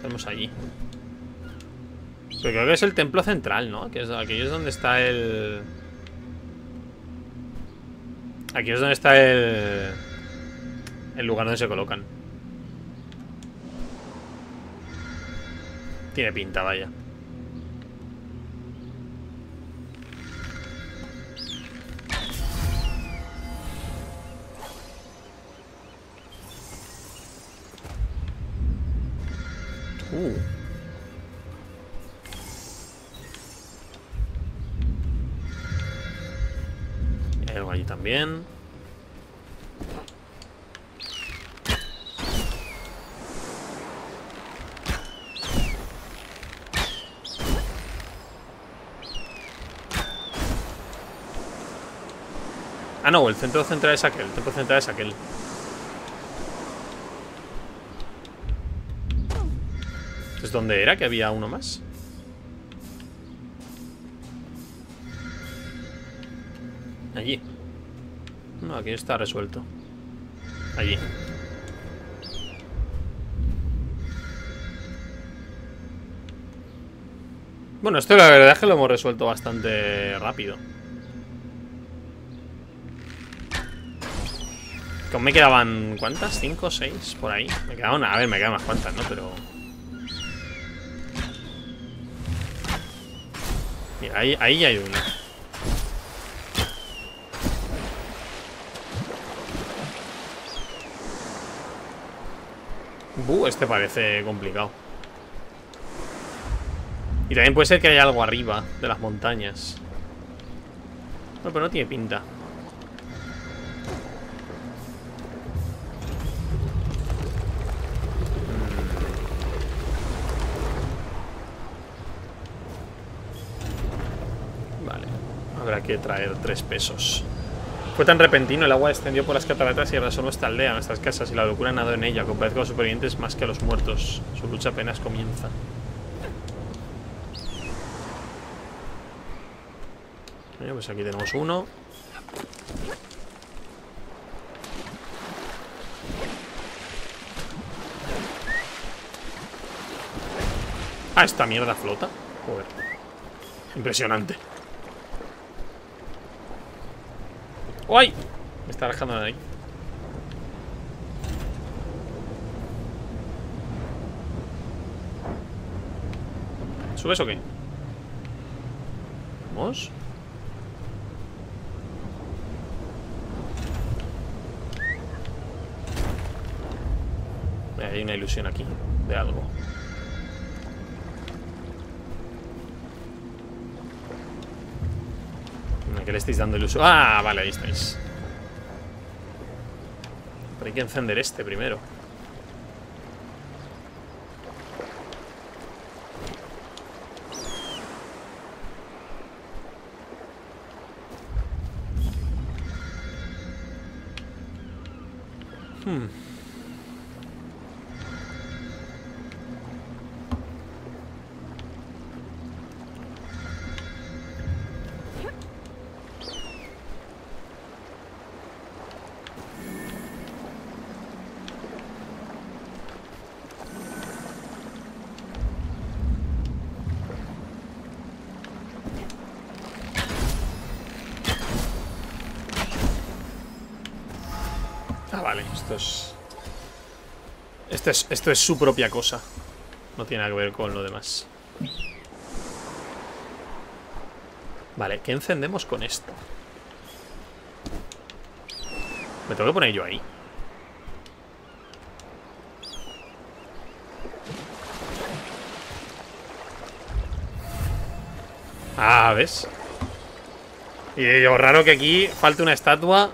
Tenemos allí. Pero creo que es el templo central, ¿no? Aquí es donde está el... Aquí es donde está el... El lugar donde se colocan. Tiene pinta, vaya. Hay algo allí también. Ah, no, el centro central es aquel. El centro central es aquel. ¿Es donde era? Que había uno más. Allí. No, aquí está resuelto. Allí. Bueno, esto la verdad es que lo hemos resuelto bastante rápido. Que aún me quedaban... ¿Cuántas? ¿5? ¿6? Por ahí. Me quedaban... A ver, me quedan más cuantas, ¿no? Pero... Mira, ahí ya hay una. Este parece complicado. Y también puede ser que haya algo arriba de las montañas. No, pero no tiene pinta. Vale, habrá que traer 3 pesos. Fue tan repentino, el agua descendió por las cataratas y arrasó nuestra aldea, nuestras casas, y la locura nadó en ella. Compadezco a los supervivientes más que a los muertos. Su lucha apenas comienza. Pues aquí tenemos uno. Ah, esta mierda flota. Joder. Impresionante. ¡Ay! Me está rajando de ahí. ¿Subes o qué? Vamos. Hay una ilusión aquí de algo. Que le estáis dando ilusión. Ah, vale, ahí estáis. Pero hay que encender este primero. Esto es su propia cosa. No tiene nada que ver con lo demás. Vale, ¿qué encendemos con esto? Me tengo que poner yo ahí. Ah, ¿ves? Y lo raro que aquí falte una estatua.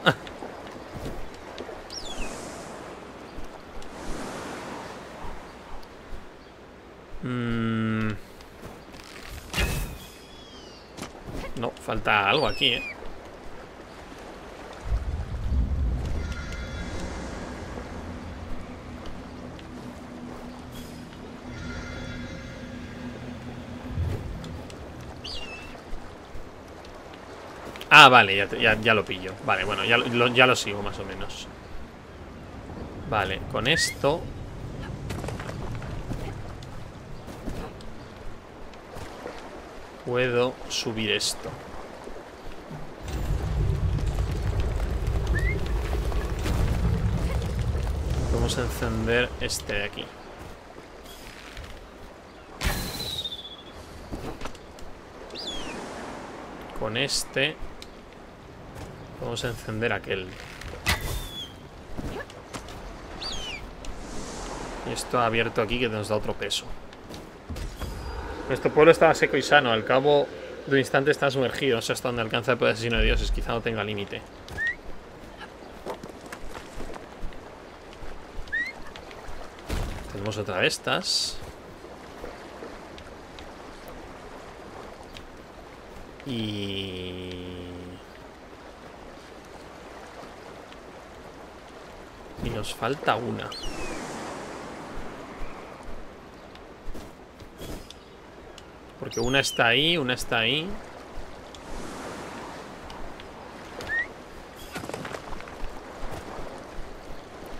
No, falta algo aquí, ¿eh? Ah, vale, ya lo pillo. Vale, bueno, ya lo sigo más o menos. Vale, con esto... puedo subir esto. Vamos a encender este de aquí. Con este vamos a encender aquel. Y esto ha abierto aquí que nos da otro peso. Nuestro pueblo estaba seco y sano, al cabo de un instante está sumergido, no sé hasta dónde alcanza el poder asesino de dioses, quizá no tenga límite. Tenemos otra de estas. Y nos falta una. Porque una está ahí, una está ahí.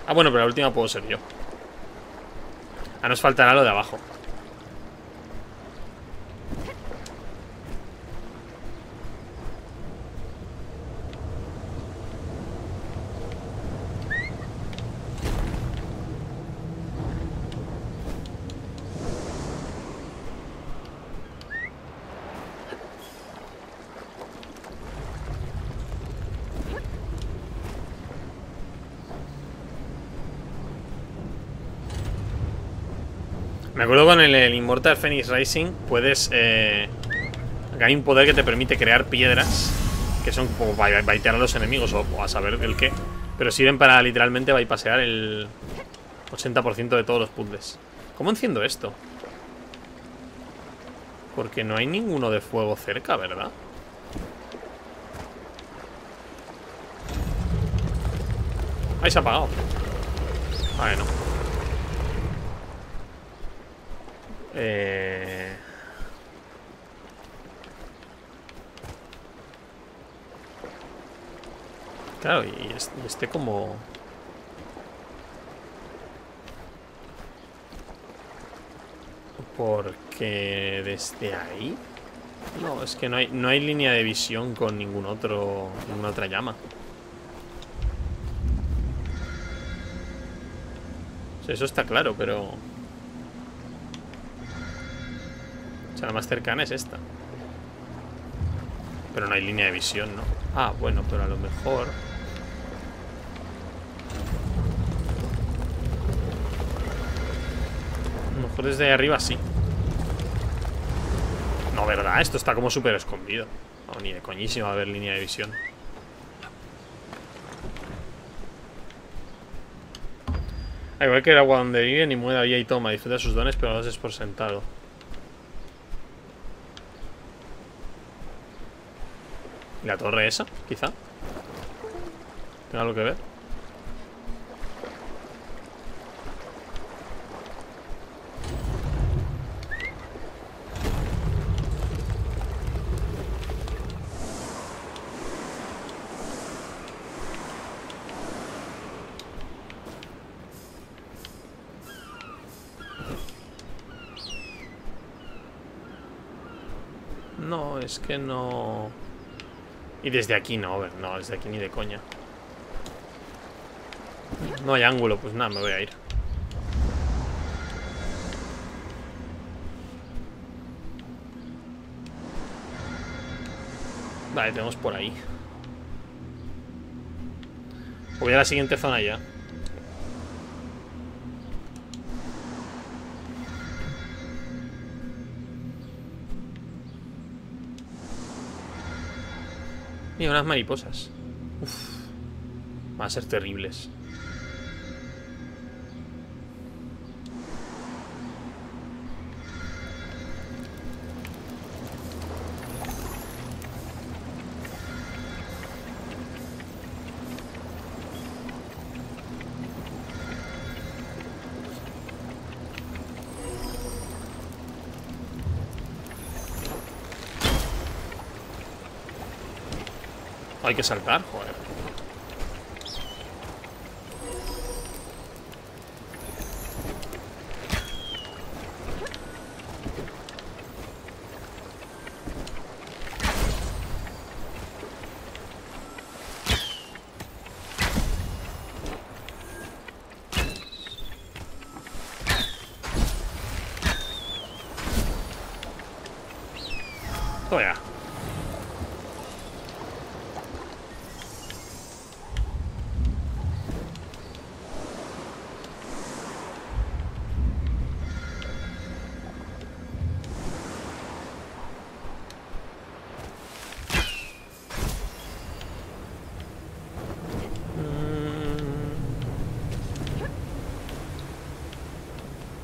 Ah, bueno, pero la última puedo ser yo. Ah, nos faltará lo de abajo. Me acuerdo con el Immortal Phoenix Rising puedes... hay un poder que te permite crear piedras que son como baitear a los enemigos o a saber el qué, pero sirven para literalmente bypassear el 80% de todos los puzzles. ¿Cómo enciendo esto? Porque no hay ninguno de fuego cerca, ¿verdad? Ahí se ha apagado. Vale, no. Claro, y este como... porque desde ahí... No, es que no hay línea de visión con ninguna otra llama. O sea, eso está claro, pero... la más cercana es esta. Pero no hay línea de visión, ¿no? Ah, bueno, pero a lo mejor... a lo mejor desde arriba sí. No, ¿verdad? Esto está como súper escondido. No, ni de coñísimo va a haber línea de visión. Al igual que el agua donde vive, ni mueve, había y toma. Disfruta sus dones, pero los es por sentado. La torre esa, quizá. ¿Tiene algo que ver? No, es que no... Y desde aquí no, a ver, no, desde aquí ni de coña. No hay ángulo, pues nada, me voy a ir. Vale, tenemos por ahí. Voy a la siguiente zona ya. Mira, unas mariposas. Uff. Van a ser terribles. Hay que saltar, joder. Toma.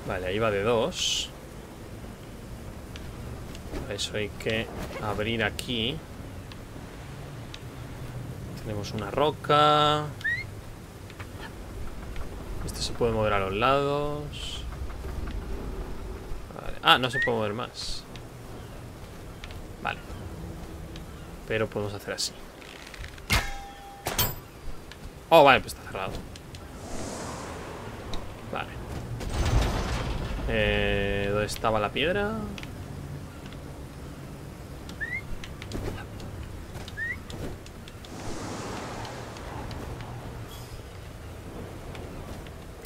Vale, ahí va de dos. Eso hay que abrir aquí. Tenemos una roca. Este se puede mover a los lados. Vale. Ah, no se puede mover más. Vale. Pero podemos hacer así. Oh, vale, pues está cerrado. Vale. ¿Dónde estaba la piedra?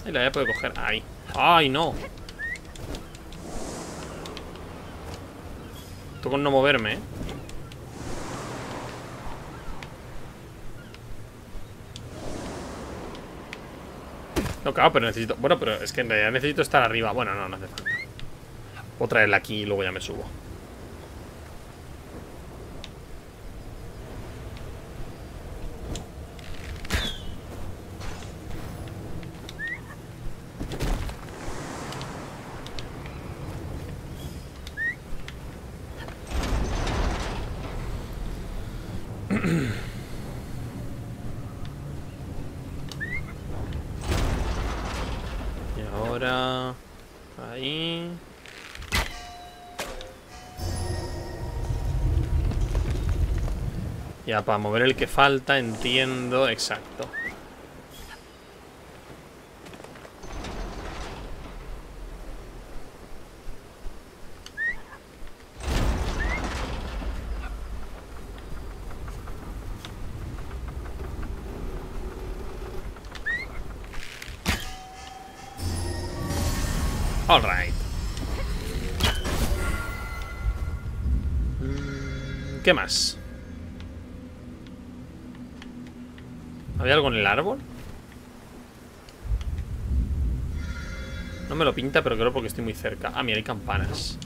Y la voy a poder coger. ¡Ay! ¡Ay, no! Tú con no moverme, ¿eh? No, claro, pero necesito... Bueno, pero es que en realidad necesito estar arriba. Bueno, no, no hace falta. Voy a traerla aquí y luego ya me subo. Ahí. Ya, para mover el que falta, entiendo. Exacto. All right. ¿Qué más? ¿Había algo en el árbol? No me lo pinta, pero creo porque estoy muy cerca. Ah, mira, hay campanas.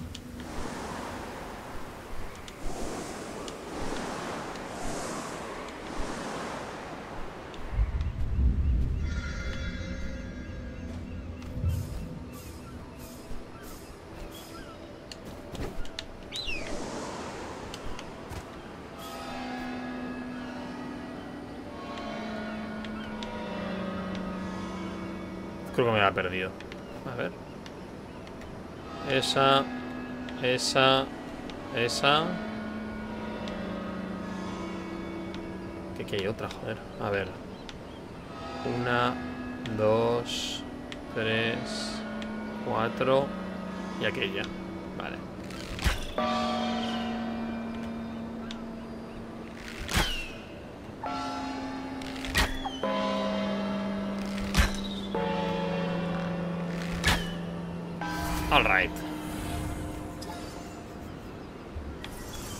Creo que me la he perdido. A ver. Esa. Esa. Esa. Que aquí hay otra, joder. A ver. 1, 2, 3, 4. Y aquella. Vale. Alright.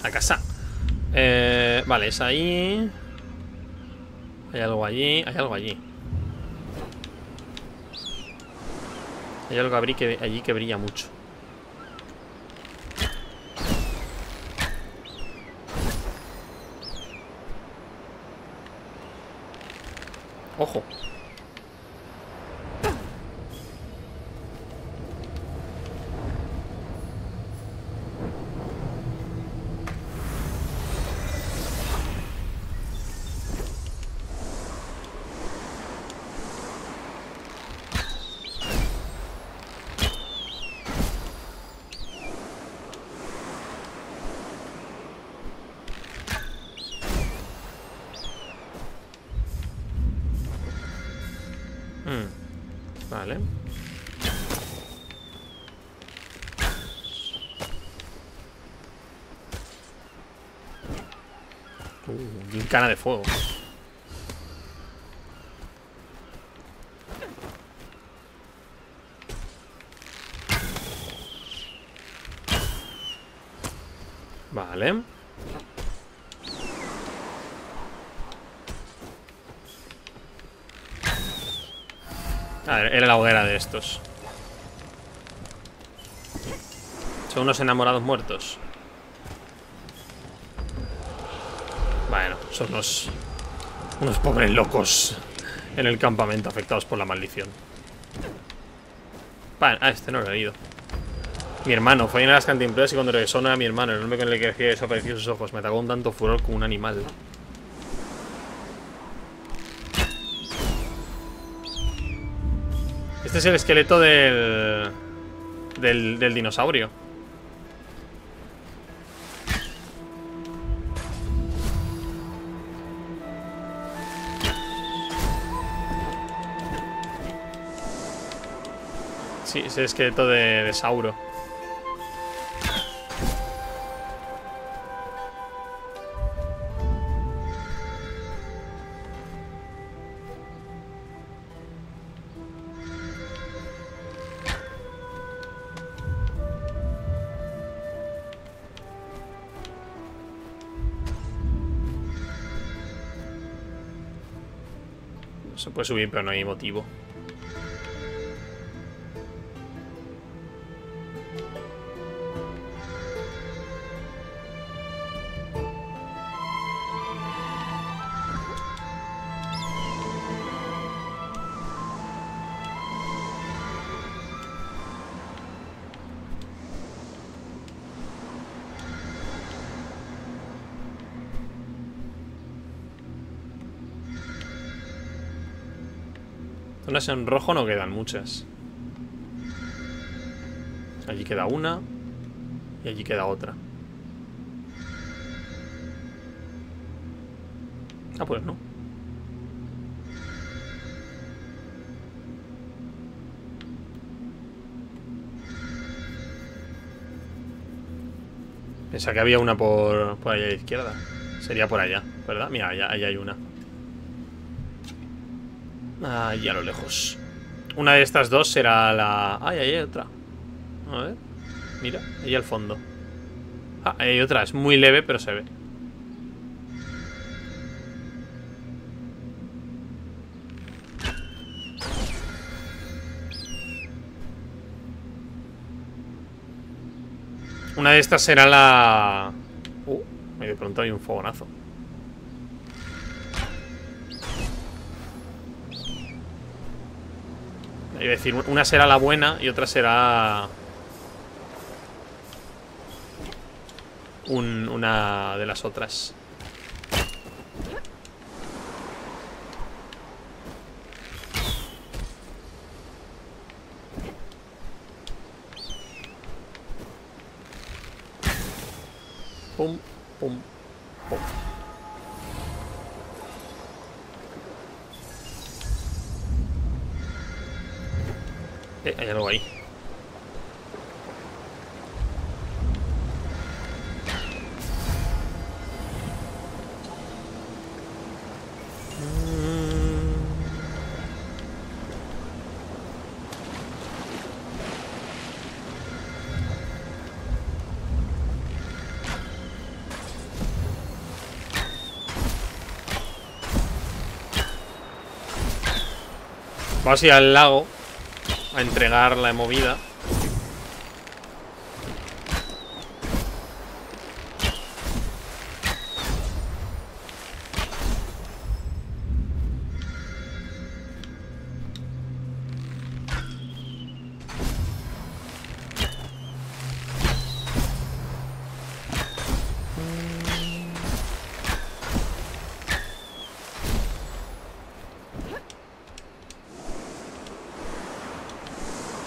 A casa. Vale, es ahí. Hay algo allí. Hay algo allí. Hay algo allí que brilla mucho. Ojo. Vale. Gincana de fuego. Vale. A ver, era la hoguera de estos. Son unos enamorados muertos. Bueno, son unos pobres locos en el campamento afectados por la maldición. Ah, este no lo he ido. Mi hermano, fue en las cantimploras y cuando regresó no era mi hermano. El hombre con el que decía desapareció sus ojos. Me atacó un tanto furor como un animal. Este es el esqueleto del dinosaurio. Sí, es el esqueleto de Sauro. Se puede subir, pero no hay motivo. Zonas en rojo no quedan muchas. Allí queda una. Y allí queda otra. Ah, pues no. Pensaba que había una por allá a la izquierda. Sería por allá, ¿verdad? Mira, allá hay una. Ahí a lo lejos. Una de estas dos será la... Ay, ahí hay otra. A ver. Mira, ahí al fondo. Ah, ahí hay otra. Es muy leve, pero se ve. Una de estas será la... de pronto hay un fogonazo. Es decir, una será la buena y otra será una de las otras. Pum, pum, pum. Hay algo ahí. Vamos a ir al lago a entregar la movida.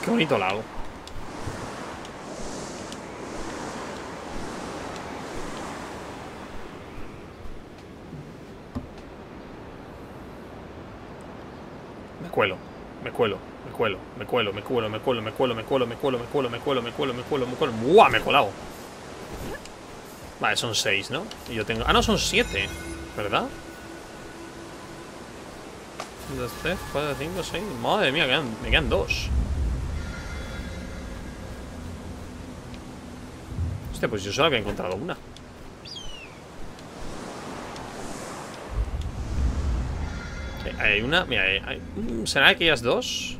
Qué bonito lago. Me cuelo. ¡Buah! Me he colado. Vale, son 6, ¿no? Y yo tengo... Ah, no, son 7, ¿verdad? 1, 2, 3, 4, 5, 6... Madre mía, me quedan 2. Hostia, pues yo solo había encontrado una. Hay una, mira, hay, ¿será que ellas dos?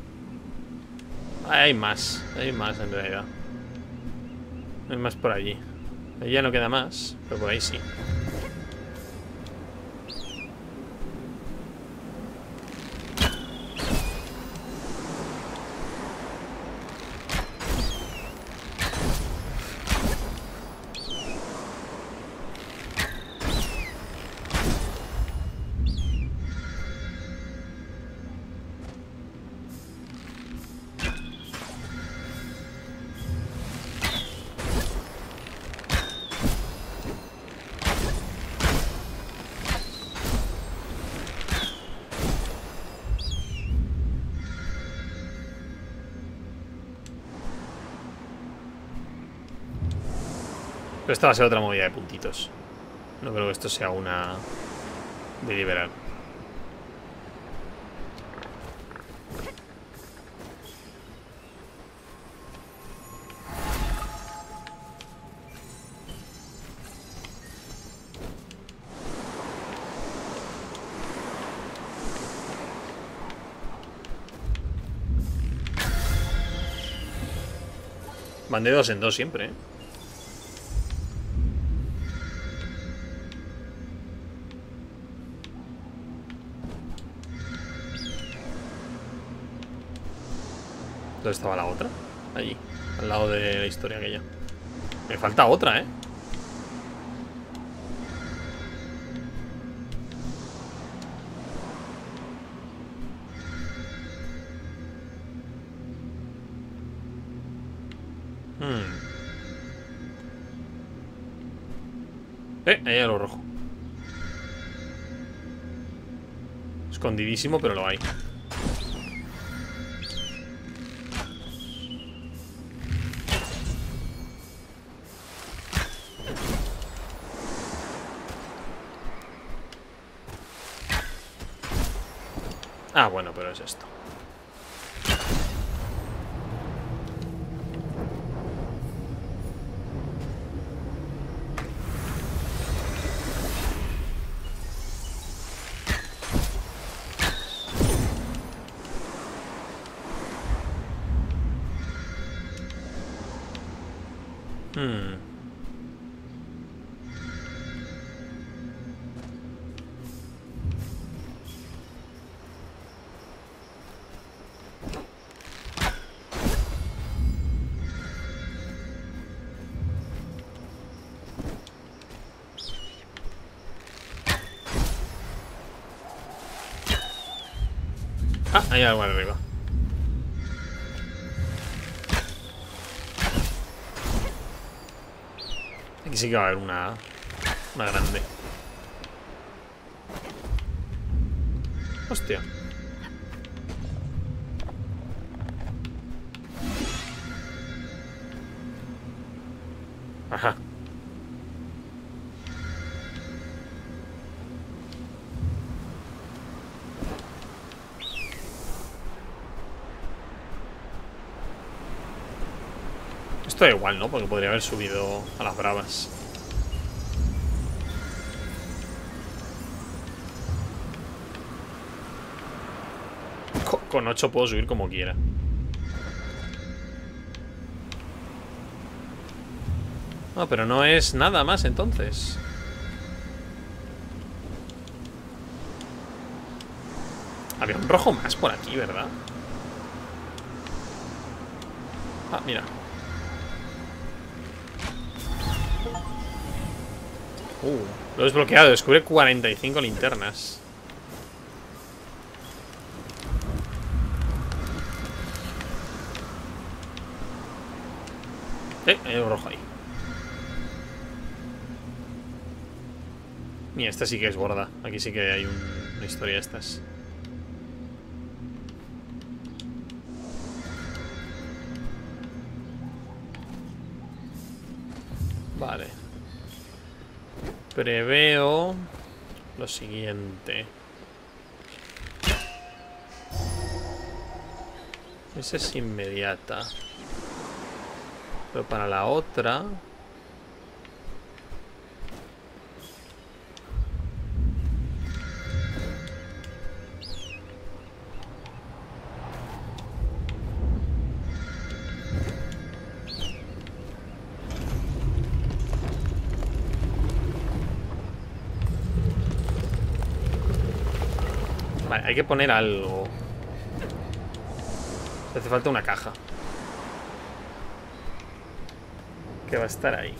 Hay más en realidad. Hay más por allí. Ahí ya no queda más, pero por ahí sí. Pero esta va a ser otra movida de puntitos. No creo que esto sea una de liberar. Van de 2 en 2 siempre, ¿eh? ¿Dónde estaba la otra? Allí, al lado de la historia aquella. Me falta otra, ¿eh? Ahí hay algo rojo. Escondidísimo, pero lo hay. Ah, bueno, pero es esto. Ah, hay algo arriba. Aquí sí que va a haber una grande. Hostia. Ajá. Esto da igual, ¿no? Porque podría haber subido a las bravas. Con 8 puedo subir como quiera. No, pero no es nada más entonces. Había un rojo más por aquí, ¿verdad? Ah, mira. Lo he desbloqueado. Descubre 45 linternas. Hay un rojo ahí. Y esta sí que es gorda. Aquí sí que hay una historia de estas. Vale. Preveo lo siguiente. Esa es inmediata. Pero para la otra... Vale, hay que poner algo. Hace falta una caja. Que va a estar ahí.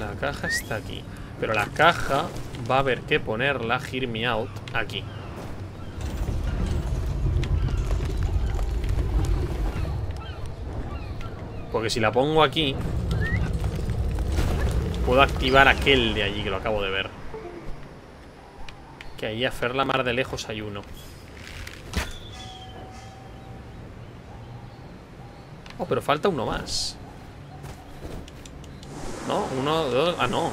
La caja está aquí. Pero la caja va a haber que ponerla, hear me out, aquí. Porque si la pongo aquí, puedo activar aquel de allí, que lo acabo de ver. Que ahí a Ferla mar de lejos hay uno. Oh, pero falta uno más. No, uno, dos... Ah, no.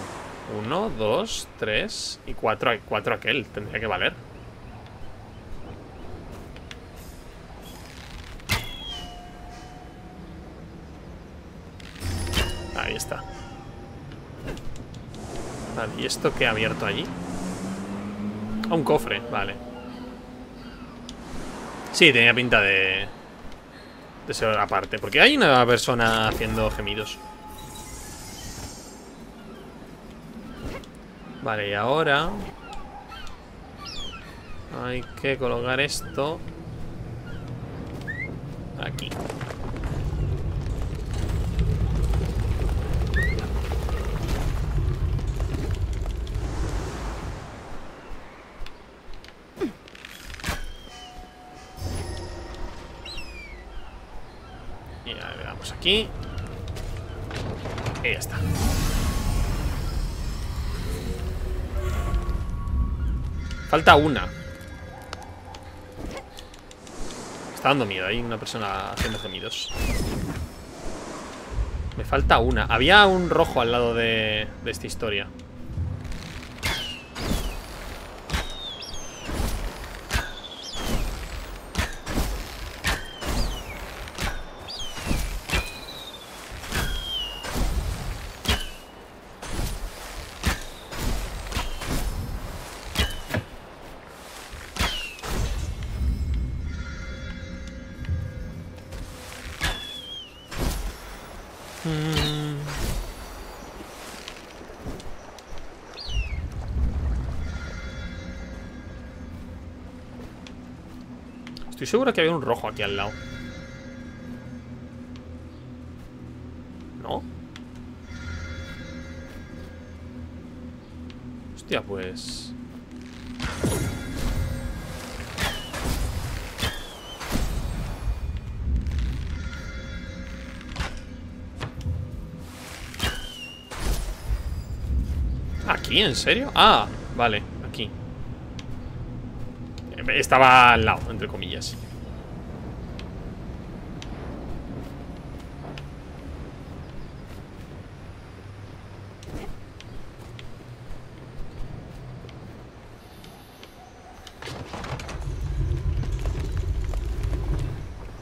1, 2, 3 y 4. Hay 4 aquel, tendría que valer. Ahí está. Vale, ¿y esto qué ha abierto allí? Ah, un cofre, vale. Sí, tenía pinta de ser aparte. Porque hay una persona haciendo gemidos. Vale, y ahora hay que colocar esto aquí. Aquí. Y ya está. Falta una. Está dando miedo. Hay una persona haciendo gemidos. Me falta una. Había un rojo al lado de esta historia. Estoy seguro que había un rojo aquí al lado. ¿No? Hostia, pues... ¿Aquí? ¿En serio? Ah, vale, aquí. Estaba al lado, entre comillas.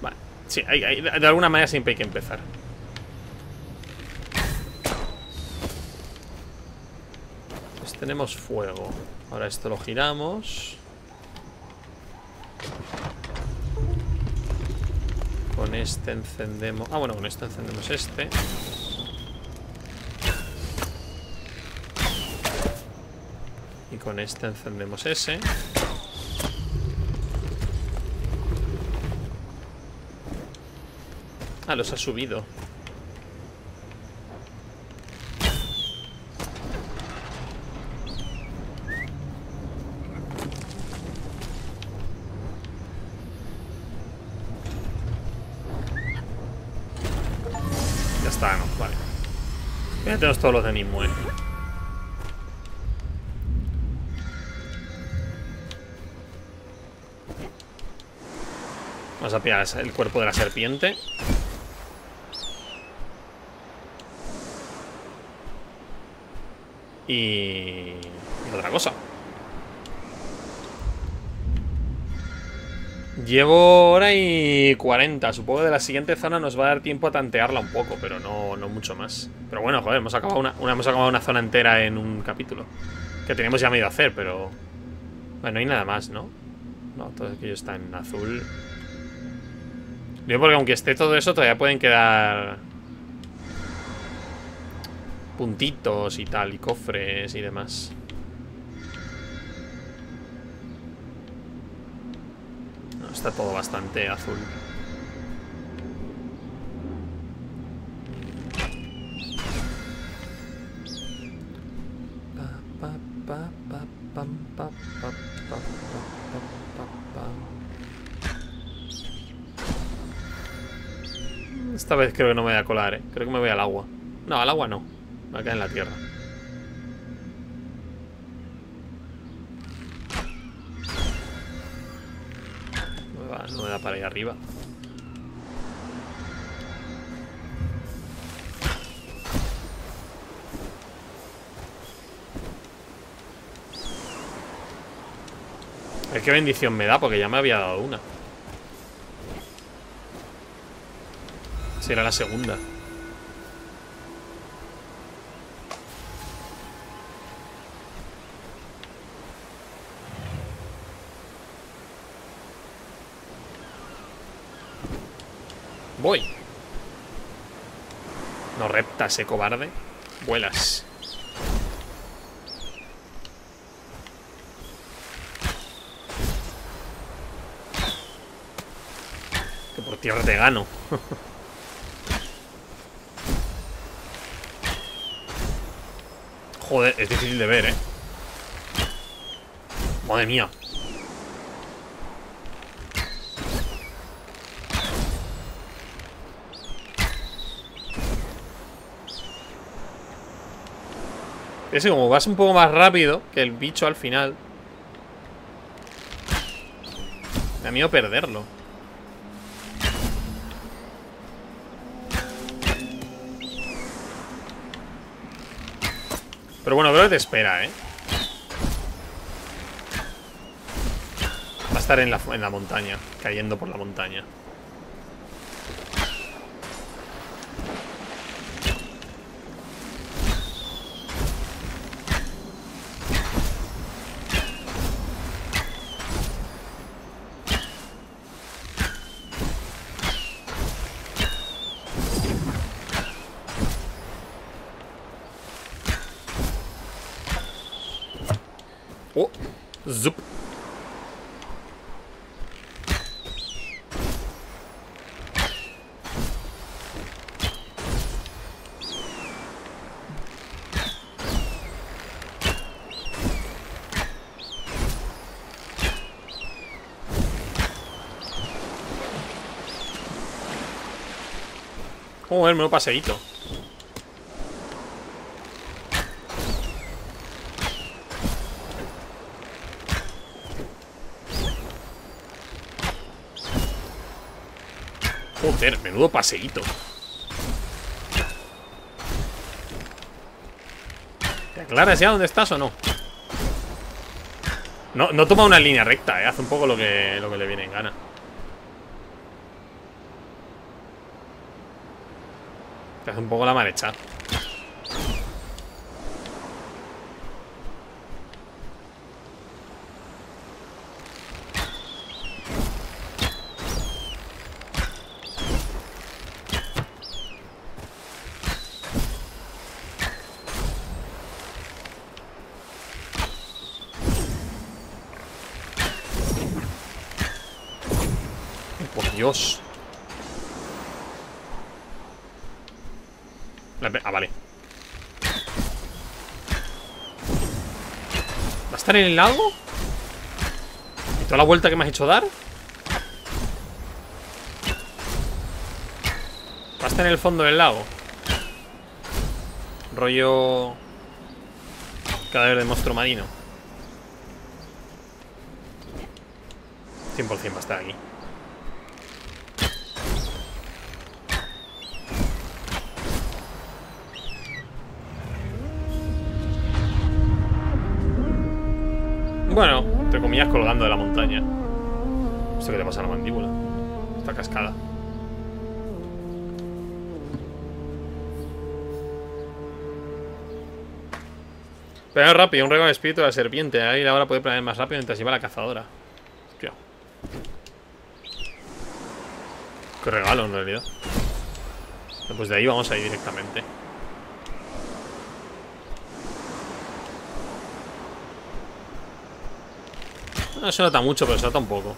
Vale, sí, de alguna manera siempre hay que empezar. Tenemos fuego. Ahora esto lo giramos. Con este encendemos... Ah, bueno, con esto encendemos este. Y con este encendemos ese. Ah, los ha subido. Ya está, no, vale. Ya tenemos todos los de Nimue. Vamos a pillar el cuerpo de la serpiente. Y otra cosa. Llevo hora y 40. Supongo que de la siguiente zona nos va a dar tiempo a tantearla un poco, pero no mucho más. Pero bueno, joder, hemos acabado una zona entera en un capítulo. Que teníamos ya medio hacer, pero... Bueno, no hay nada más, ¿no? No, todo aquello está en azul. Yo porque aunque esté todo eso, todavía pueden quedar... puntitos y tal, y cofres y demás. No, está todo bastante azul. Esta vez creo que no me voy a colar, ¿eh? Creo que me voy al agua. No, al agua no. Va a caer en la tierra. No me da para ir arriba. A ver qué bendición me da, porque ya me había dado una. Si era la segunda. Voy. No reptas, cobarde. Vuelas. Que por tierra te gano. Joder, es difícil de ver, ¿eh? Madre mía. Ese, como vas un poco más rápido que el bicho al final. Me da miedo perderlo. Pero bueno, creo que te espera, ¿eh? Va a estar en la montaña, cayendo por la montaña. Zup. Joder, menudo paseíto. Joder, menudo paseíto. ¿Te aclaras ya dónde estás o no? No toma una línea recta, ¿eh? Hace un poco lo que le viene en gana. Te hace un poco la malhecha. Dios. Ah, vale. ¿Va a estar en el lago? ¿Y toda la vuelta que me has hecho dar? Va a estar en el fondo del lago. Rollo... cadáver de monstruo marino. 100% va a estar aquí. Bueno, te comías colgando de la montaña. ¿Esto qué te pasa a la mandíbula? Está cascada. Pero rápido, un regalo de espíritu de la serpiente. Ahí la hora puede planear más rápido mientras lleva a la cazadora. Hostia. Qué regalo en realidad. Pues de ahí vamos a ir directamente. No se nota mucho, pero se nota un poco.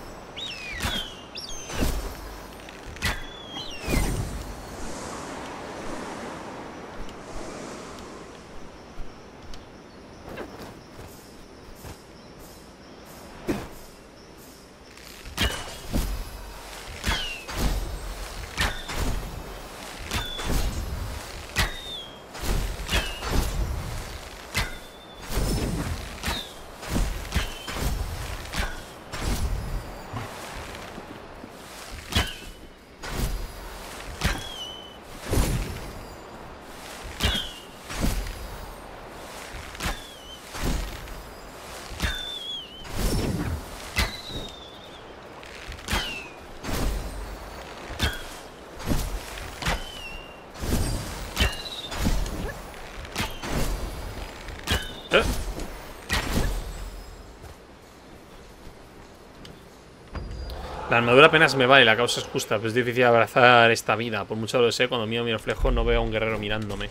La armadura apenas me vale, la causa es justa, pero es difícil abrazar esta vida. Por mucho que lo sé, cuando miro mi reflejo no veo a un guerrero mirándome.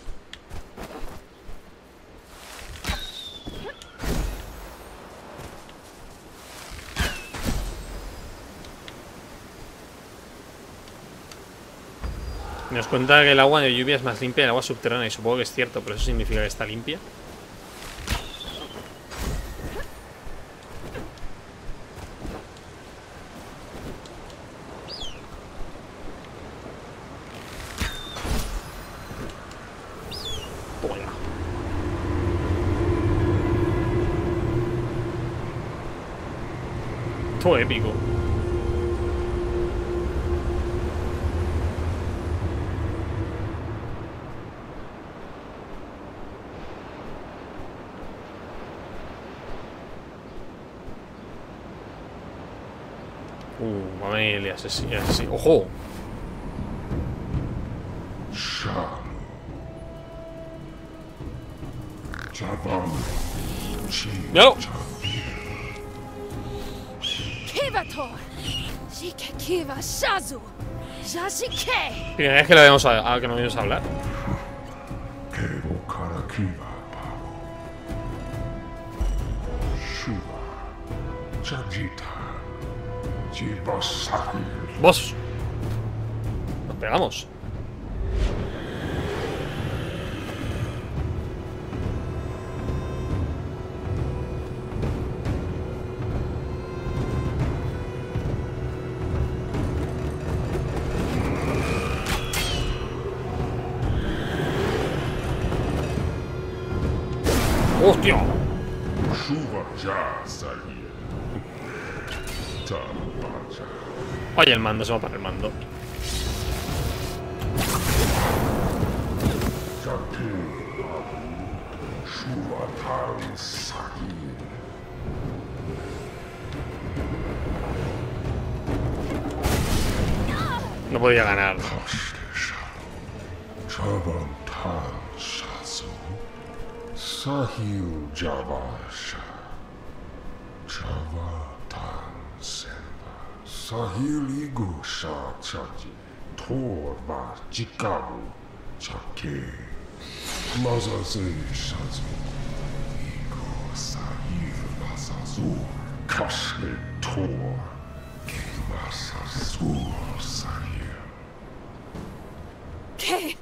Nos cuenta que el agua de lluvia es más limpia que el agua subterránea, y supongo que es cierto, pero eso significa que está limpia. Épico. Vale, asesino. ¡Ojo! ¡No! Primera vez que lo vemos a que no vimos hablar. ¡Vos! Nos pegamos. ¡Hostia! Oye, el mando, se va para el mando. No podía ganar. ¿Qué?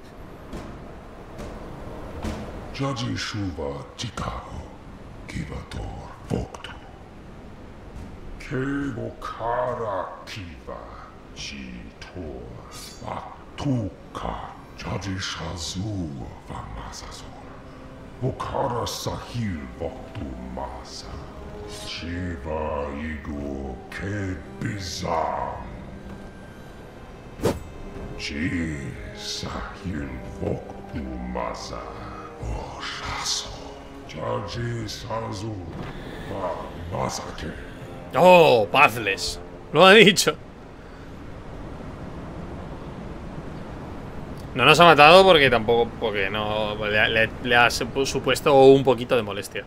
Oh, Pathless. Lo ha dicho. No nos ha matado porque tampoco... Porque no... Le ha supuesto un poquito de molestia.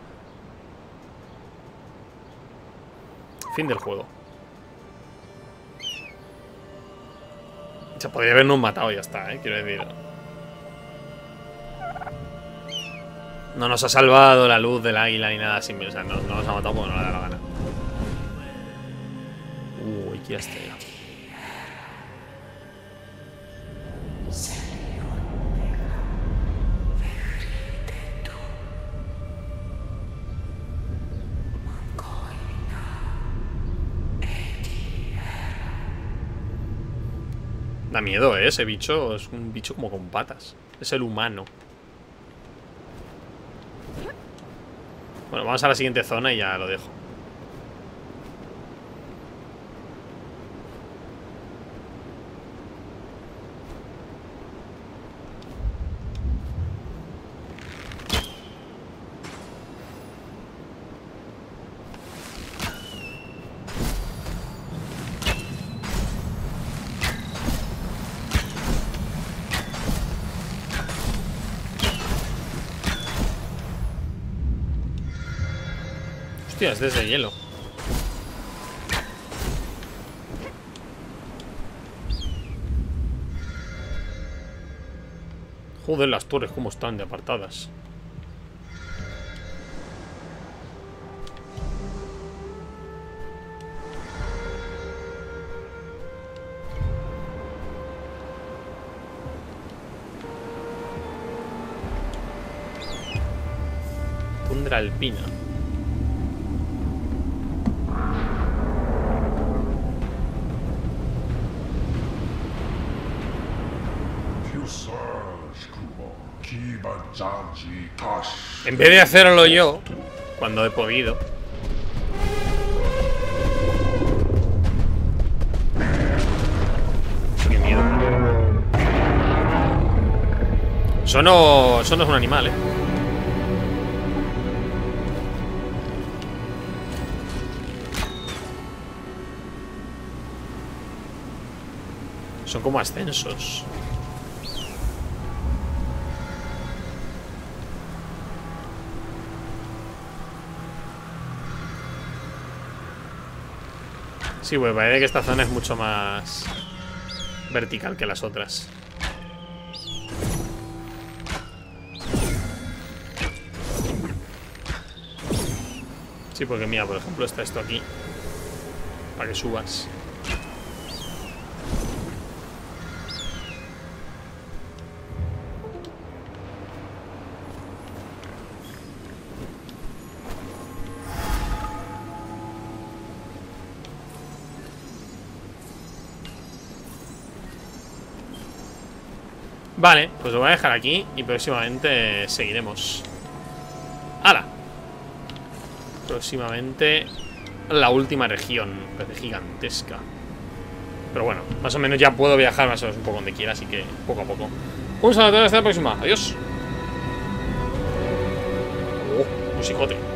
Fin del juego. Se podría habernos matado y ya está, quiero decir. No nos ha salvado la luz del águila ni nada así. O sea, no nos ha matado porque no le da la gana. Uy, que ya está. Da miedo, ¿eh? Ese bicho es un bicho como con patas. Es el humano. Bueno, vamos a la siguiente zona y ya lo dejo. Tío, es desde hielo. Joder, las torres como están de apartadas. Tundra alpina. En vez de hacerlo yo, cuando he podido. Qué miedo. Eso no es un animal, eh. Son como ascensos. Sí, pues parece que esta zona es mucho más vertical que las otras. Sí, porque mira, por ejemplo, está esto aquí. Para que subas. Vale, pues lo voy a dejar aquí y próximamente seguiremos. ¡Hala! Próximamente la última región, que es gigantesca. Pero bueno, más o menos ya puedo viajar más o menos un poco donde quiera, así que poco a poco. Un saludo a todos, hasta la próxima. Adiós. Oh, musicote.